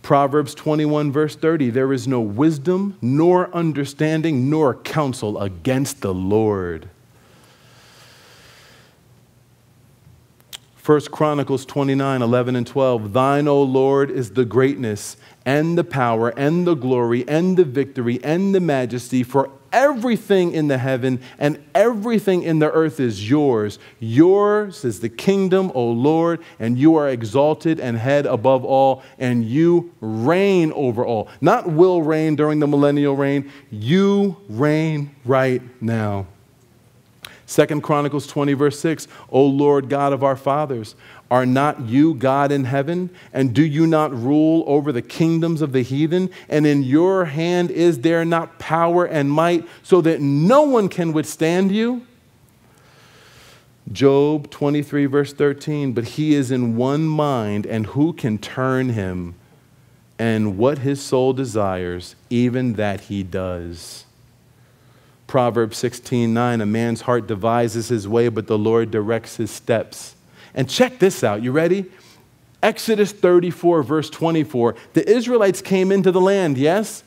Proverbs twenty-one, verse thirty, there is no wisdom, nor understanding, nor counsel against the Lord. First Chronicles twenty-nine, eleven and twelve, thine, O Lord, is the greatness and the power and the glory and the victory and the majesty, for everything in the heaven and everything in the earth is yours. Yours is the kingdom, O Lord, and you are exalted and head above all, and you reign over all. Not will reign during the millennial reign. You reign right now. Second Chronicles twenty, verse six, O Lord God of our fathers, are not you God in heaven? And do you not rule over the kingdoms of the heathen? And in your hand is there not power and might, so that no one can withstand you? Job twenty-three, verse thirteen, but he is in one mind, and who can turn him? And what his soul desires, even that he does. Proverbs sixteen, nine, a man's heart devises his way, but the Lord directs his steps. And check this out. You ready? Exodus thirty-four, verse twenty-four. The Israelites came into the land, yes?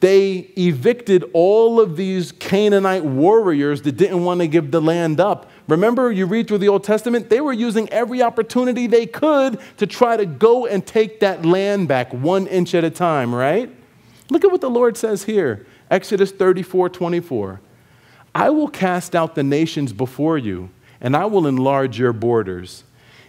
They evicted all of these Canaanite warriors that didn't want to give the land up. Remember, you read through the Old Testament, they were using every opportunity they could to try to go and take that land back one inch at a time, right? Look at what the Lord says here. Exodus thirty-four, twenty-four. I will cast out the nations before you, and I will enlarge your borders.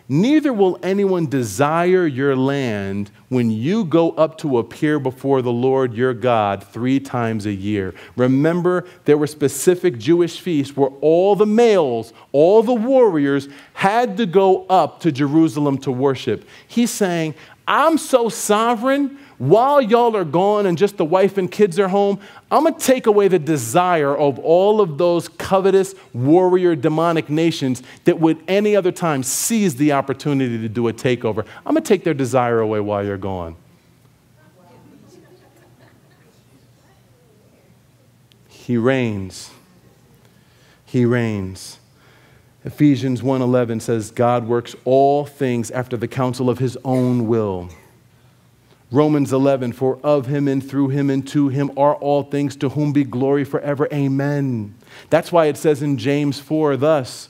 Neither will anyone desire your land when you go up to appear before the Lord your God three times a year. Remember, there were specific Jewish feasts where all the males, all the warriors had to go up to Jerusalem to worship. He's saying, I'm so sovereign, while y'all are gone and just the wife and kids are home, I'm going to take away the desire of all of those covetous warrior demonic nations that would any other time seize the opportunity to do a takeover. I'm going to take their desire away while you're gone. He reigns. He reigns. Ephesians one eleven says, God works all things after the counsel of his own will. Romans eleven, for of him and through him and to him are all things, to whom be glory forever. Amen. That's why it says in James four, thus,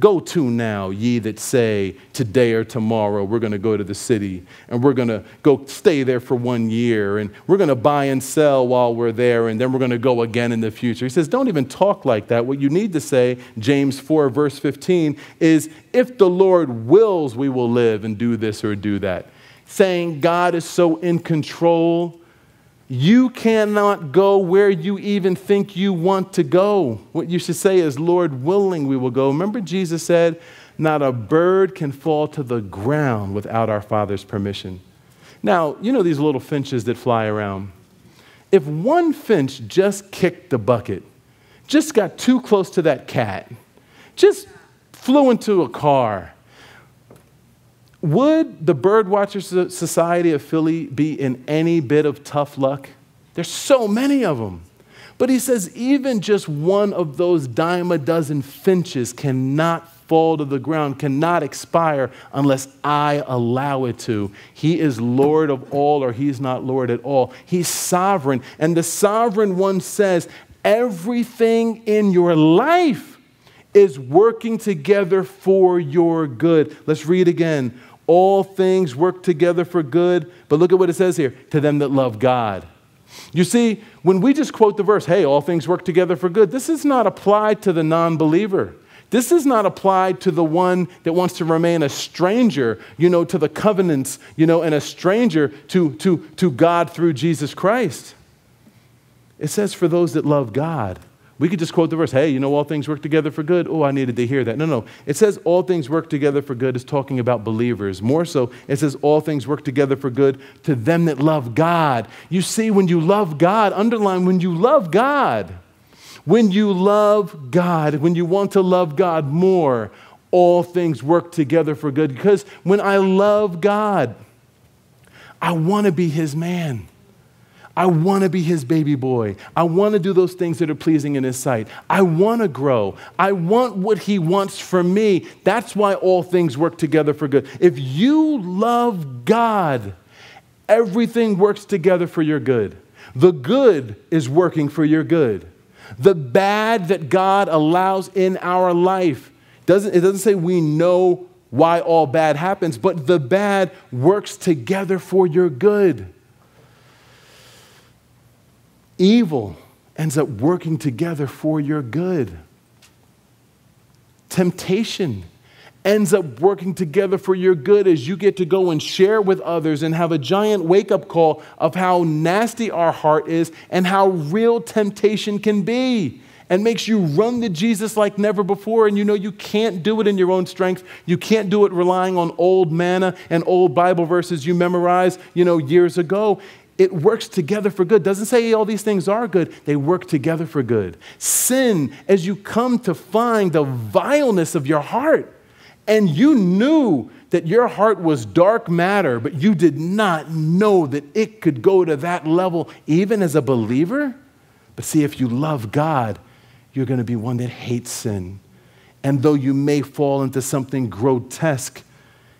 go to now, ye that say, today or tomorrow, we're going to go to the city, and we're going to go stay there for one year, and we're going to buy and sell while we're there, and then we're going to go again in the future. He says, don't even talk like that. What you need to say, James four, verse fifteen, is, if the Lord wills, we will live and do this or do that. Saying God is so in control, you cannot go where you even think you want to go. What you should say is, Lord willing, we will go. Remember, Jesus said, not a bird can fall to the ground without our Father's permission. Now, you know these little finches that fly around. If one finch just kicked the bucket, just got too close to that cat, just flew into a car, would the Birdwatchers Society of Philly be in any bit of tough luck? There's so many of them. But he says even just one of those dime a dozen finches cannot fall to the ground, cannot expire unless I allow it to. He is Lord of all, or he's not Lord at all. He's sovereign. And the sovereign one says everything in your life is working together for your good. Let's read again. All things work together for good. But look at what it says here. To them that love God. You see, when we just quote the verse, hey, all things work together for good, this is not applied to the non-believer. This is not applied to the one that wants to remain a stranger, you know, to the covenants, you know, and a stranger to, to, to God through Jesus Christ. It says for those that love God. We could just quote the verse, hey, you know, all things work together for good. Oh, I needed to hear that. No, no. It says all things work together for good is talking about believers. More so, it says all things work together for good to them that love God. You see, when you love God, underline when you love God, when you love God, when you want to love God more, all things work together for good. Because when I love God, I want to be his man. I want to be his baby boy. I want to do those things that are pleasing in his sight. I want to grow. I want what he wants for me. That's why all things work together for good. If you love God, everything works together for your good. The good is working for your good. The bad that God allows in our life, doesn't, it doesn't say we know why all bad happens, but the bad works together for your good. Evil ends up working together for your good. Temptation ends up working together for your good as you get to go and share with others and have a giant wake-up call of how nasty our heart is and how real temptation can be, and makes you run to Jesus like never before. And you know you can't do it in your own strength. You can't do it relying on old manna and old Bible verses you memorized, you know, years ago. It works together for good. Doesn't say all these things are good. They work together for good. Sin, as you come to find the vileness of your heart, and you knew that your heart was dark matter, but you did not know that it could go to that level, even as a believer. But see, if you love God, you're going to be one that hates sin. And though you may fall into something grotesque,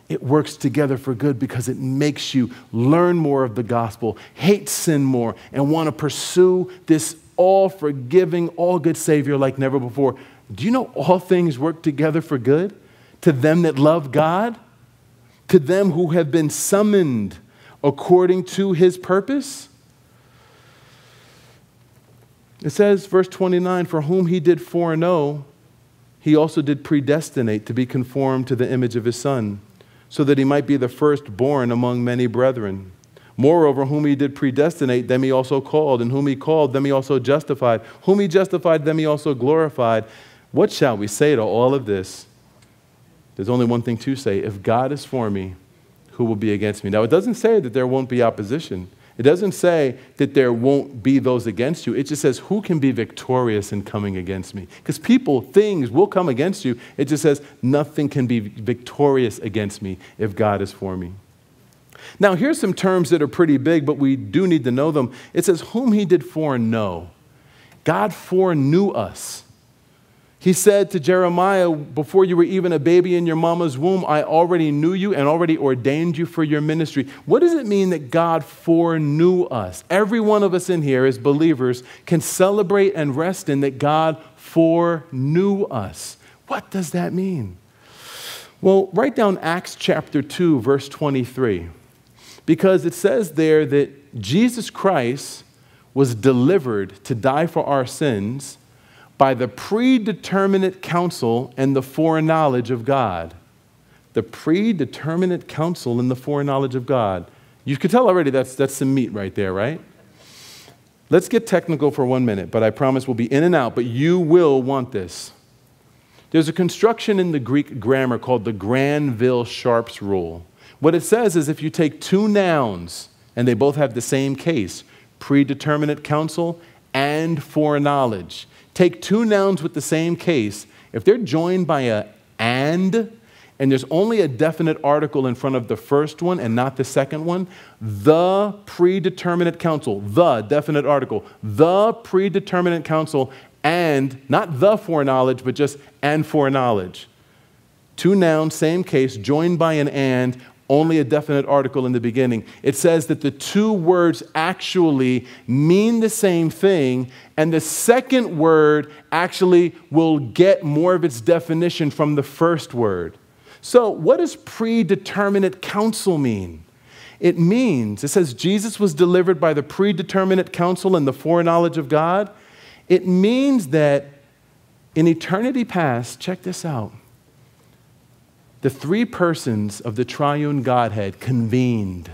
it works together for good because it makes you learn more of the gospel, hate sin more, and want to pursue this all-forgiving, all-good Savior like never before. Do you know all things work together for good? To them that love God, to them who have been summoned according to his purpose. It says, verse twenty-nine, for whom he did foreknow, he also did predestinate to be conformed to the image of his Son, so that he might be the firstborn among many brethren. Moreover, whom he did predestinate, them he also called, and whom he called, them he also justified. Whom he justified, them he also glorified. What shall we say to all of this? There's only one thing to say. If God is for me, who will be against me? Now, it doesn't say that there won't be opposition. It doesn't say that there won't be those against you. It just says, who can be victorious in coming against me? Because people, things will come against you. It just says, nothing can be victorious against me if God is for me. Now, here's some terms that are pretty big, but we do need to know them. It says, whom he did foreknow. God foreknew us. He said to Jeremiah, before you were even a baby in your mama's womb, I already knew you and already ordained you for your ministry. What does it mean that God foreknew us? Every one of us in here as believers can celebrate and rest in that God foreknew us. What does that mean? Well, write down Acts chapter two, verse twenty-three, because it says there that Jesus Christ was delivered to die for our sins by the predeterminate counsel and the foreknowledge of God. The predeterminate counsel and the foreknowledge of God. You could tell already that's, that's some meat right there, right? Let's get technical for one minute, but I promise we'll be in and out, but you will want this. There's a construction in the Greek grammar called the Granville-Sharps rule. What it says is if you take two nouns and they both have the same case, predeterminate counsel and foreknowledge, take two nouns with the same case, if they're joined by a and, and there's only a definite article in front of the first one and not the second one, the predeterminate counsel, the definite article, the predeterminate counsel, and, not the foreknowledge, but just and foreknowledge. Two nouns, same case, joined by an and, only a definite article in the beginning. It says that the two words actually mean the same thing, and the second word actually will get more of its definition from the first word. So what does predeterminate counsel mean? It means, it says Jesus was delivered by the predeterminate counsel and the foreknowledge of God. It means that in eternity past, check this out, the three persons of the triune Godhead convened,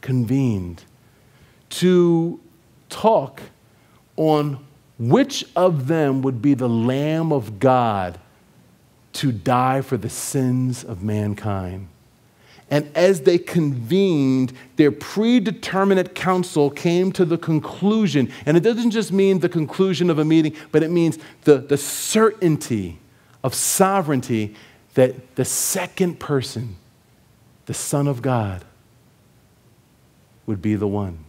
convened to talk on which of them would be the Lamb of God to die for the sins of mankind. And as they convened, their predeterminate counsel came to the conclusion. And it doesn't just mean the conclusion of a meeting, but it means the, the certainty of sovereignty that the second person, the Son of God, would be the one.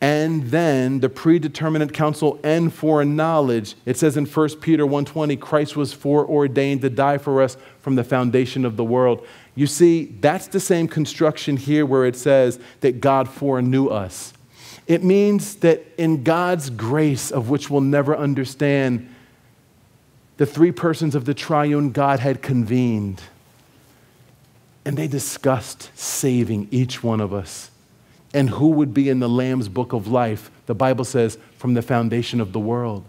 And then the predeterminate counsel and foreknowledge, it says in First Peter one twenty, Christ was foreordained to die for us from the foundation of the world. You see, that's the same construction here where it says that God foreknew us. It means that in God's grace, of which we'll never understand, the three persons of the triune Godhead convened, and they discussed saving each one of us and who would be in the Lamb's book of life, the Bible says, from the foundation of the world.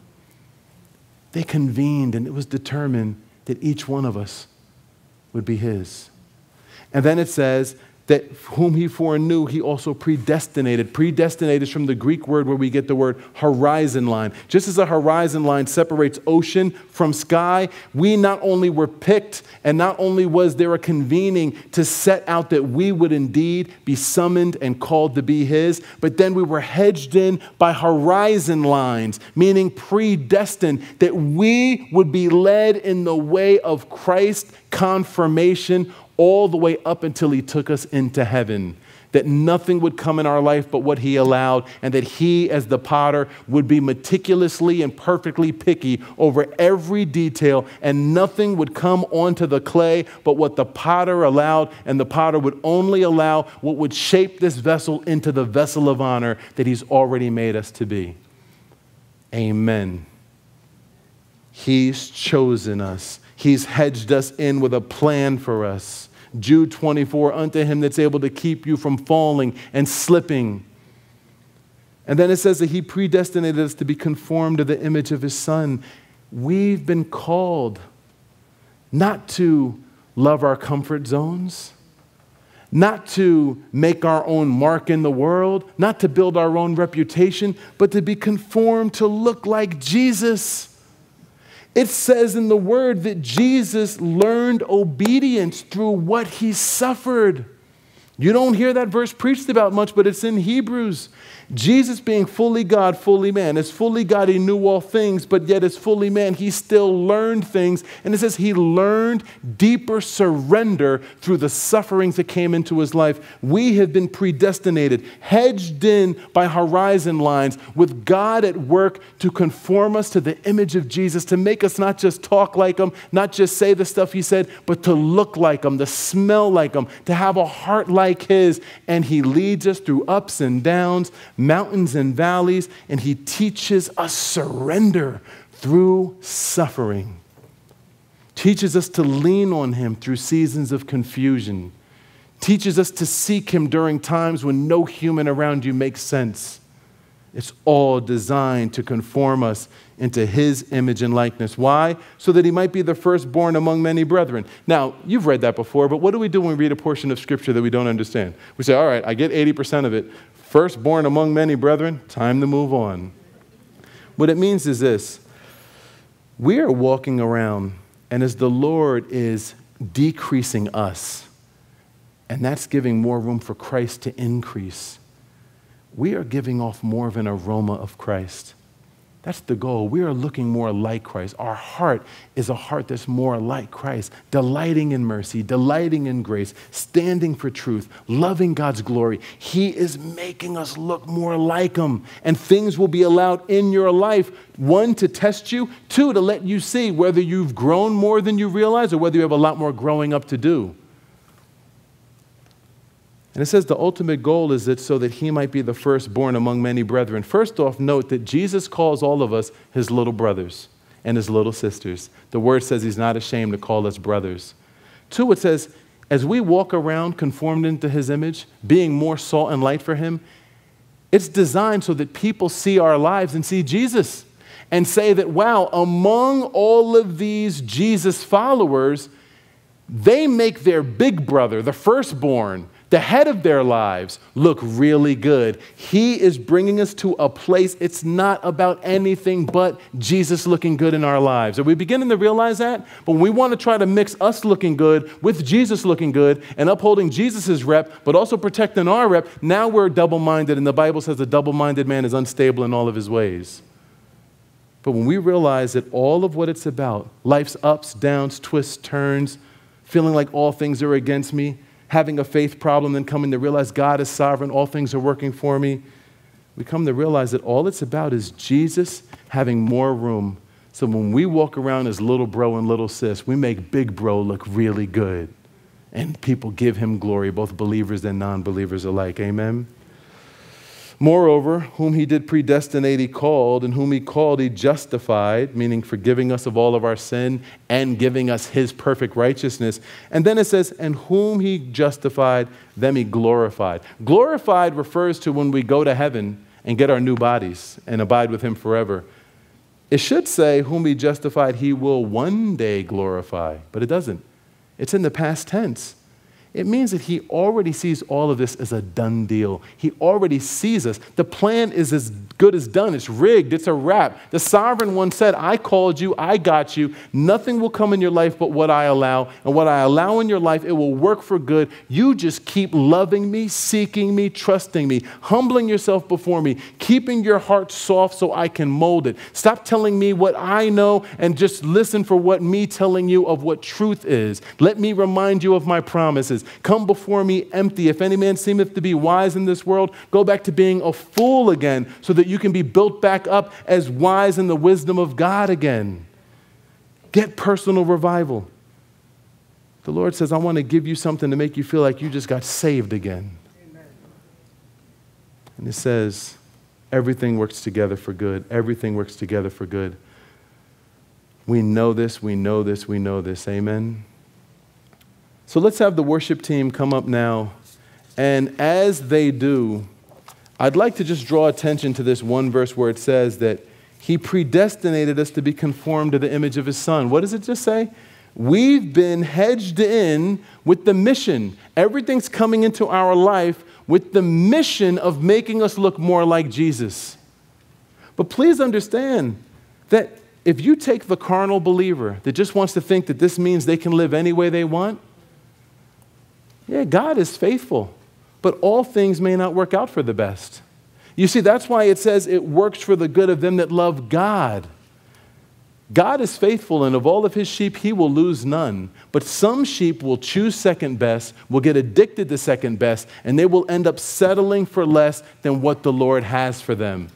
They convened, and it was determined that each one of us would be his. And then it says that whom he foreknew, he also predestinated. Predestinated is from the Greek word where we get the word horizon line. Just as a horizon line separates ocean from sky, we not only were picked, and not only was there a convening to set out that we would indeed be summoned and called to be his, but then we were hedged in by horizon lines, meaning predestined, that we would be led in the way of Christ's confirmation all the way up until he took us into heaven, that nothing would come in our life but what he allowed, and that he, as the potter, would be meticulously and perfectly picky over every detail, and nothing would come onto the clay but what the potter allowed, and the potter would only allow what would shape this vessel into the vessel of honor that he's already made us to be. Amen. He's chosen us. He's hedged us in with a plan for us. Jude twenty-four, unto him that's able to keep you from falling and slipping. And then it says that he predestinated us to be conformed to the image of his Son. We've been called not to love our comfort zones, not to make our own mark in the world, not to build our own reputation, but to be conformed to look like Jesus. It says in the Word that Jesus learned obedience through what he suffered. You don't hear that verse preached about much, but it's in Hebrews. Jesus being fully God, fully man. As fully God, he knew all things, but yet as fully man, he still learned things. And it says he learned deeper surrender through the sufferings that came into his life. We have been predestinated, hedged in by horizon lines, with God at work to conform us to the image of Jesus, to make us not just talk like him, not just say the stuff he said, but to look like him, to smell like him, to have a heart like like his, and he leads us through ups and downs, mountains and valleys, and he teaches us surrender through suffering. Teaches us to lean on him through seasons of confusion. Teaches us to seek him during times when no human around you makes sense. It's all designed to conform us into his image and likeness. Why? So that he might be the firstborn among many brethren. Now, you've read that before, but what do we do when we read a portion of Scripture that we don't understand? We say, all right, I get eighty percent of it. Firstborn among many brethren, time to move on. What it means is this. We are walking around, and as the Lord is decreasing us, and that's giving more room for Christ to increase, we are giving off more of an aroma of Christ. That's the goal. We are looking more like Christ. Our heart is a heart that's more like Christ, delighting in mercy, delighting in grace, standing for truth, loving God's glory. He is making us look more like him, and things will be allowed in your life, one, to test you, two, to let you see whether you've grown more than you realize or whether you have a lot more growing up to do. And it says the ultimate goal is that so that he might be the firstborn among many brethren. First off, note that Jesus calls all of us his little brothers and his little sisters. The word says he's not ashamed to call us brothers. Two, it says, as we walk around conformed into his image, being more salt and light for him, it's designed so that people see our lives and see Jesus and say that, wow, among all of these Jesus followers, they make their big brother, the firstborn, the head of their lives, look really good. He is bringing us to a place it's not about anything but Jesus looking good in our lives. Are we beginning to realize that? But we want to try to mix us looking good with Jesus looking good and upholding Jesus' rep, but also protecting our rep. Now we're double-minded, and the Bible says a double-minded man is unstable in all of his ways. But when we realize that all of what it's about, life's ups, downs, twists, turns, feeling like all things are against me, having a faith problem, then coming to realize God is sovereign, all things are working for me, we come to realize that all it's about is Jesus having more room. So when we walk around as little bro and little sis, we make big bro look really good. And people give him glory, both believers and non-believers alike. Amen? Moreover, whom he did predestinate, he called, and whom he called, he justified, meaning forgiving us of all of our sin and giving us his perfect righteousness. And then it says, and whom he justified, them he glorified. Glorified refers to when we go to heaven and get our new bodies and abide with him forever. It should say, whom he justified, he will one day glorify, but it doesn't. It's in the past tense. It means that he already sees all of this as a done deal. He already sees us. The plan is as good as done. It's rigged. It's a wrap. The sovereign one said, I called you. I got you. Nothing will come in your life but what I allow. And what I allow in your life, it will work for good. You just keep loving me, seeking me, trusting me, humbling yourself before me, keeping your heart soft so I can mold it. Stop telling me what I know and just listen for what me telling you of what truth is. Let me remind you of my promises. Come before me empty. If any man seemeth to be wise in this world, go back to being a fool again, so that you can be built back up as wise in the wisdom of God again. Get personal revival. The Lord says, I want to give you something to make you feel like you just got saved again. Amen. And it says, everything works together for good. Everything works together for good. We know this, we know this, we know this. Amen. So let's have the worship team come up now. And as they do, I'd like to just draw attention to this one verse where it says that He predestinated us to be conformed to the image of his son. What does it just say? We've been hedged in with the mission. Everything's coming into our life with the mission of making us look more like Jesus. But please understand that if you take the carnal believer that just wants to think that this means they can live any way they want, yeah, God is faithful, but all things may not work out for the best. You see, that's why it says it works for the good of them that love God. God is faithful, and of all of his sheep, he will lose none. But some sheep will choose second best, will get addicted to second best, and they will end up settling for less than what the Lord has for them.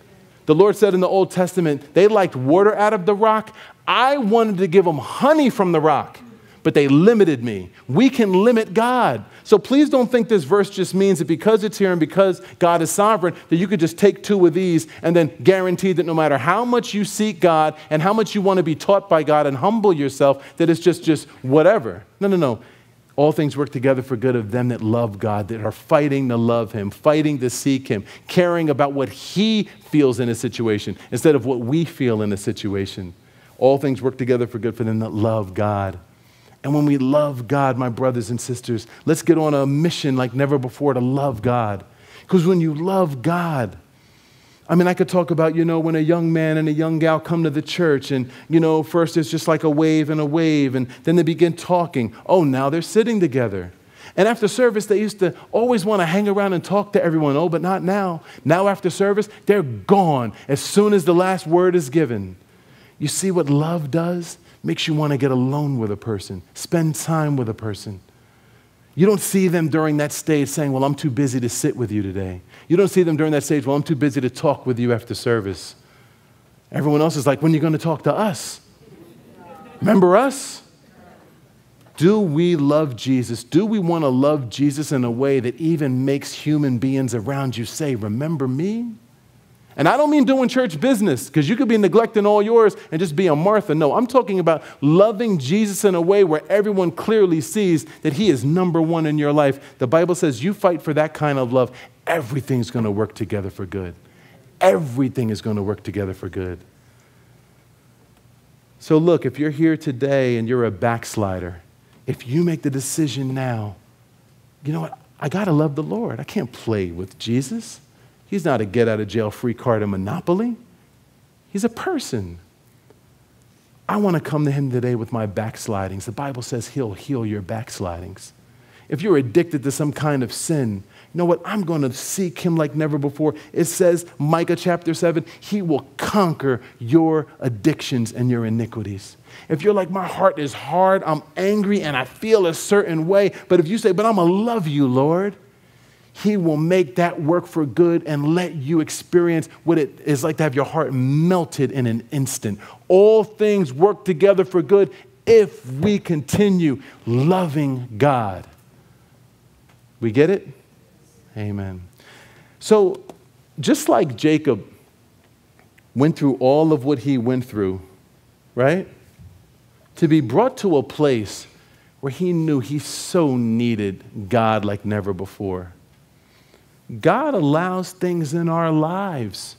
The Lord said in the Old Testament, they liked water out of the rock. I wanted to give them honey from the rock, but they limited me. We can limit God. So please don't think this verse just means that because it's here and because God is sovereign, that you could just take two of these and then guarantee that no matter how much you seek God and how much you want to be taught by God and humble yourself, that it's just, just whatever. No, no, no. All things work together for good of them that love God, that are fighting to love him, fighting to seek him, caring about what he feels in a situation instead of what we feel in a situation. All things work together for good for them that love God. And when we love God, my brothers and sisters, let's get on a mission like never before to love God. Because when you love God, I mean, I could talk about, you know, when a young man and a young gal come to the church and, you know, first it's just like a wave and a wave, and then they begin talking. Oh, now they're sitting together. And after service, they used to always want to hang around and talk to everyone. Oh, but not now. Now after service, they're gone as soon as the last word is given. You see what love does? Makes you want to get alone with a person, spend time with a person. You don't see them during that stage saying, well, I'm too busy to sit with you today. You don't see them during that stage, well, I'm too busy to talk with you after service. Everyone else is like, when are you going to talk to us? Remember us? Do we love Jesus? Do we want to love Jesus in a way that even makes human beings around you say, remember me? And I don't mean doing church business, because you could be neglecting all yours and just be a Martha. No, I'm talking about loving Jesus in a way where everyone clearly sees that he is number one in your life. The Bible says you fight for that kind of love, everything's going to work together for good. Everything is going to work together for good. So look, if you're here today and you're a backslider, if you make the decision now, you know what? I got to love the Lord. I can't play with Jesus. He's not a get-out-of-jail-free card in Monopoly. He's a person. I want to come to him today with my backslidings. The Bible says he'll heal your backslidings. If you're addicted to some kind of sin, you know what? I'm going to seek him like never before. It says, Micah chapter seven, he will conquer your addictions and your iniquities. If you're like, my heart is hard, I'm angry, and I feel a certain way, but if you say, but I'm going to love you, Lord, he will make that work for good and let you experience what it is like to have your heart melted in an instant. All things work together for good if we continue loving God. We get it? Amen. So just like Jacob went through all of what he went through, right? To be brought to a place where he knew he so needed God like never before. God allows things in our lives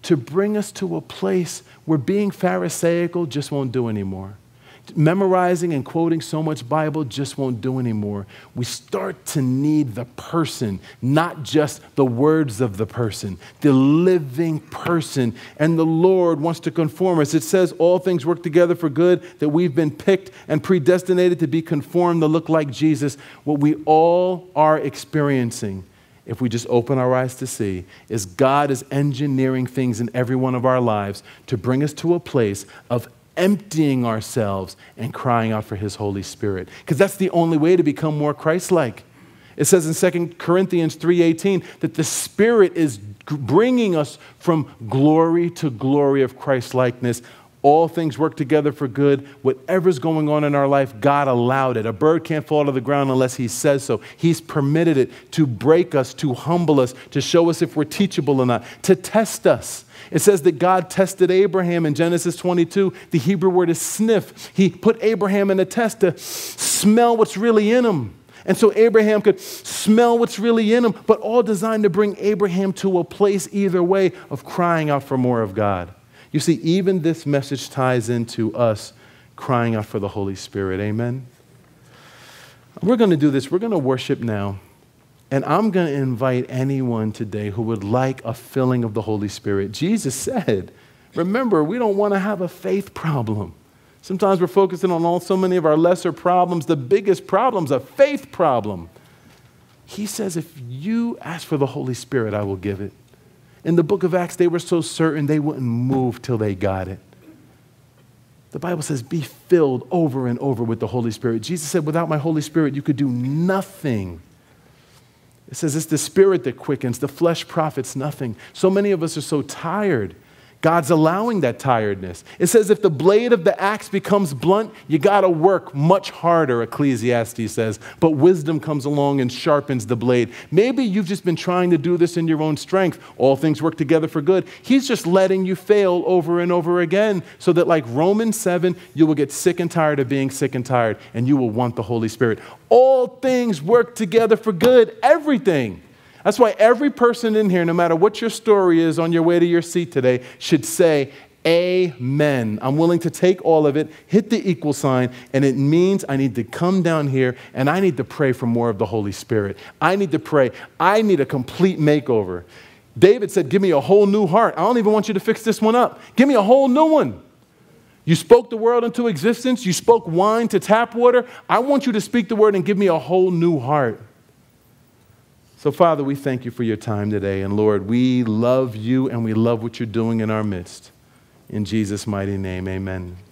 to bring us to a place where being Pharisaical just won't do anymore. Memorizing and quoting so much Bible just won't do anymore. We start to need the person, not just the words of the person, the living person. And the Lord wants to conform us. It says all things work together for good, that we've been picked and predestinated to be conformed to look like Jesus. What we all are experiencing, if we just open our eyes to see, is God is engineering things in every one of our lives to bring us to a place of emptying ourselves and crying out for his Holy Spirit. Because that's the only way to become more Christ-like. It says in Second Corinthians three eighteen that the Spirit is bringing us from glory to glory of Christ-likeness. All things work together for good. Whatever's going on in our life, God allowed it. A bird can't fall to the ground unless he says so. He's permitted it to break us, to humble us, to show us if we're teachable or not, to test us. It says that God tested Abraham in Genesis twenty-two. The Hebrew word is sniff. He put Abraham in a test to smell what's really in him. And so Abraham could smell what's really in him, but all designed to bring Abraham to a place either way of crying out for more of God. You see, even this message ties into us crying out for the Holy Spirit. Amen? We're going to do this. We're going to worship now. And I'm going to invite anyone today who would like a filling of the Holy Spirit. Jesus said, remember, we don't want to have a faith problem. Sometimes we're focusing on all so many of our lesser problems. The biggest problem is a faith problem. He says, if you ask for the Holy Spirit, I will give it. In the book of Acts, they were so certain they wouldn't move till they got it. The Bible says, be filled over and over with the Holy Spirit. Jesus said, without my Holy Spirit, you could do nothing. It says it's the Spirit that quickens. The flesh profits nothing. So many of us are so tired. God's allowing that tiredness. It says if the blade of the axe becomes blunt, you got to work much harder, Ecclesiastes says. But wisdom comes along and sharpens the blade. Maybe you've just been trying to do this in your own strength. All things work together for good. He's just letting you fail over and over again so that like Romans seven, you will get sick and tired of being sick and tired, and you will want the Holy Spirit. All things work together for good. Everything. That's why every person in here, no matter what your story is on your way to your seat today, should say, amen. I'm willing to take all of it, hit the equal sign, and it means I need to come down here and I need to pray for more of the Holy Spirit. I need to pray. I need a complete makeover. David said, give me a whole new heart. I don't even want you to fix this one up. Give me a whole new one. You spoke the world into existence. You spoke wine to tap water. I want you to speak the word and give me a whole new heart. So, Father, we thank you for your time today. And, Lord, we love you and we love what you're doing in our midst. In Jesus' mighty name, amen.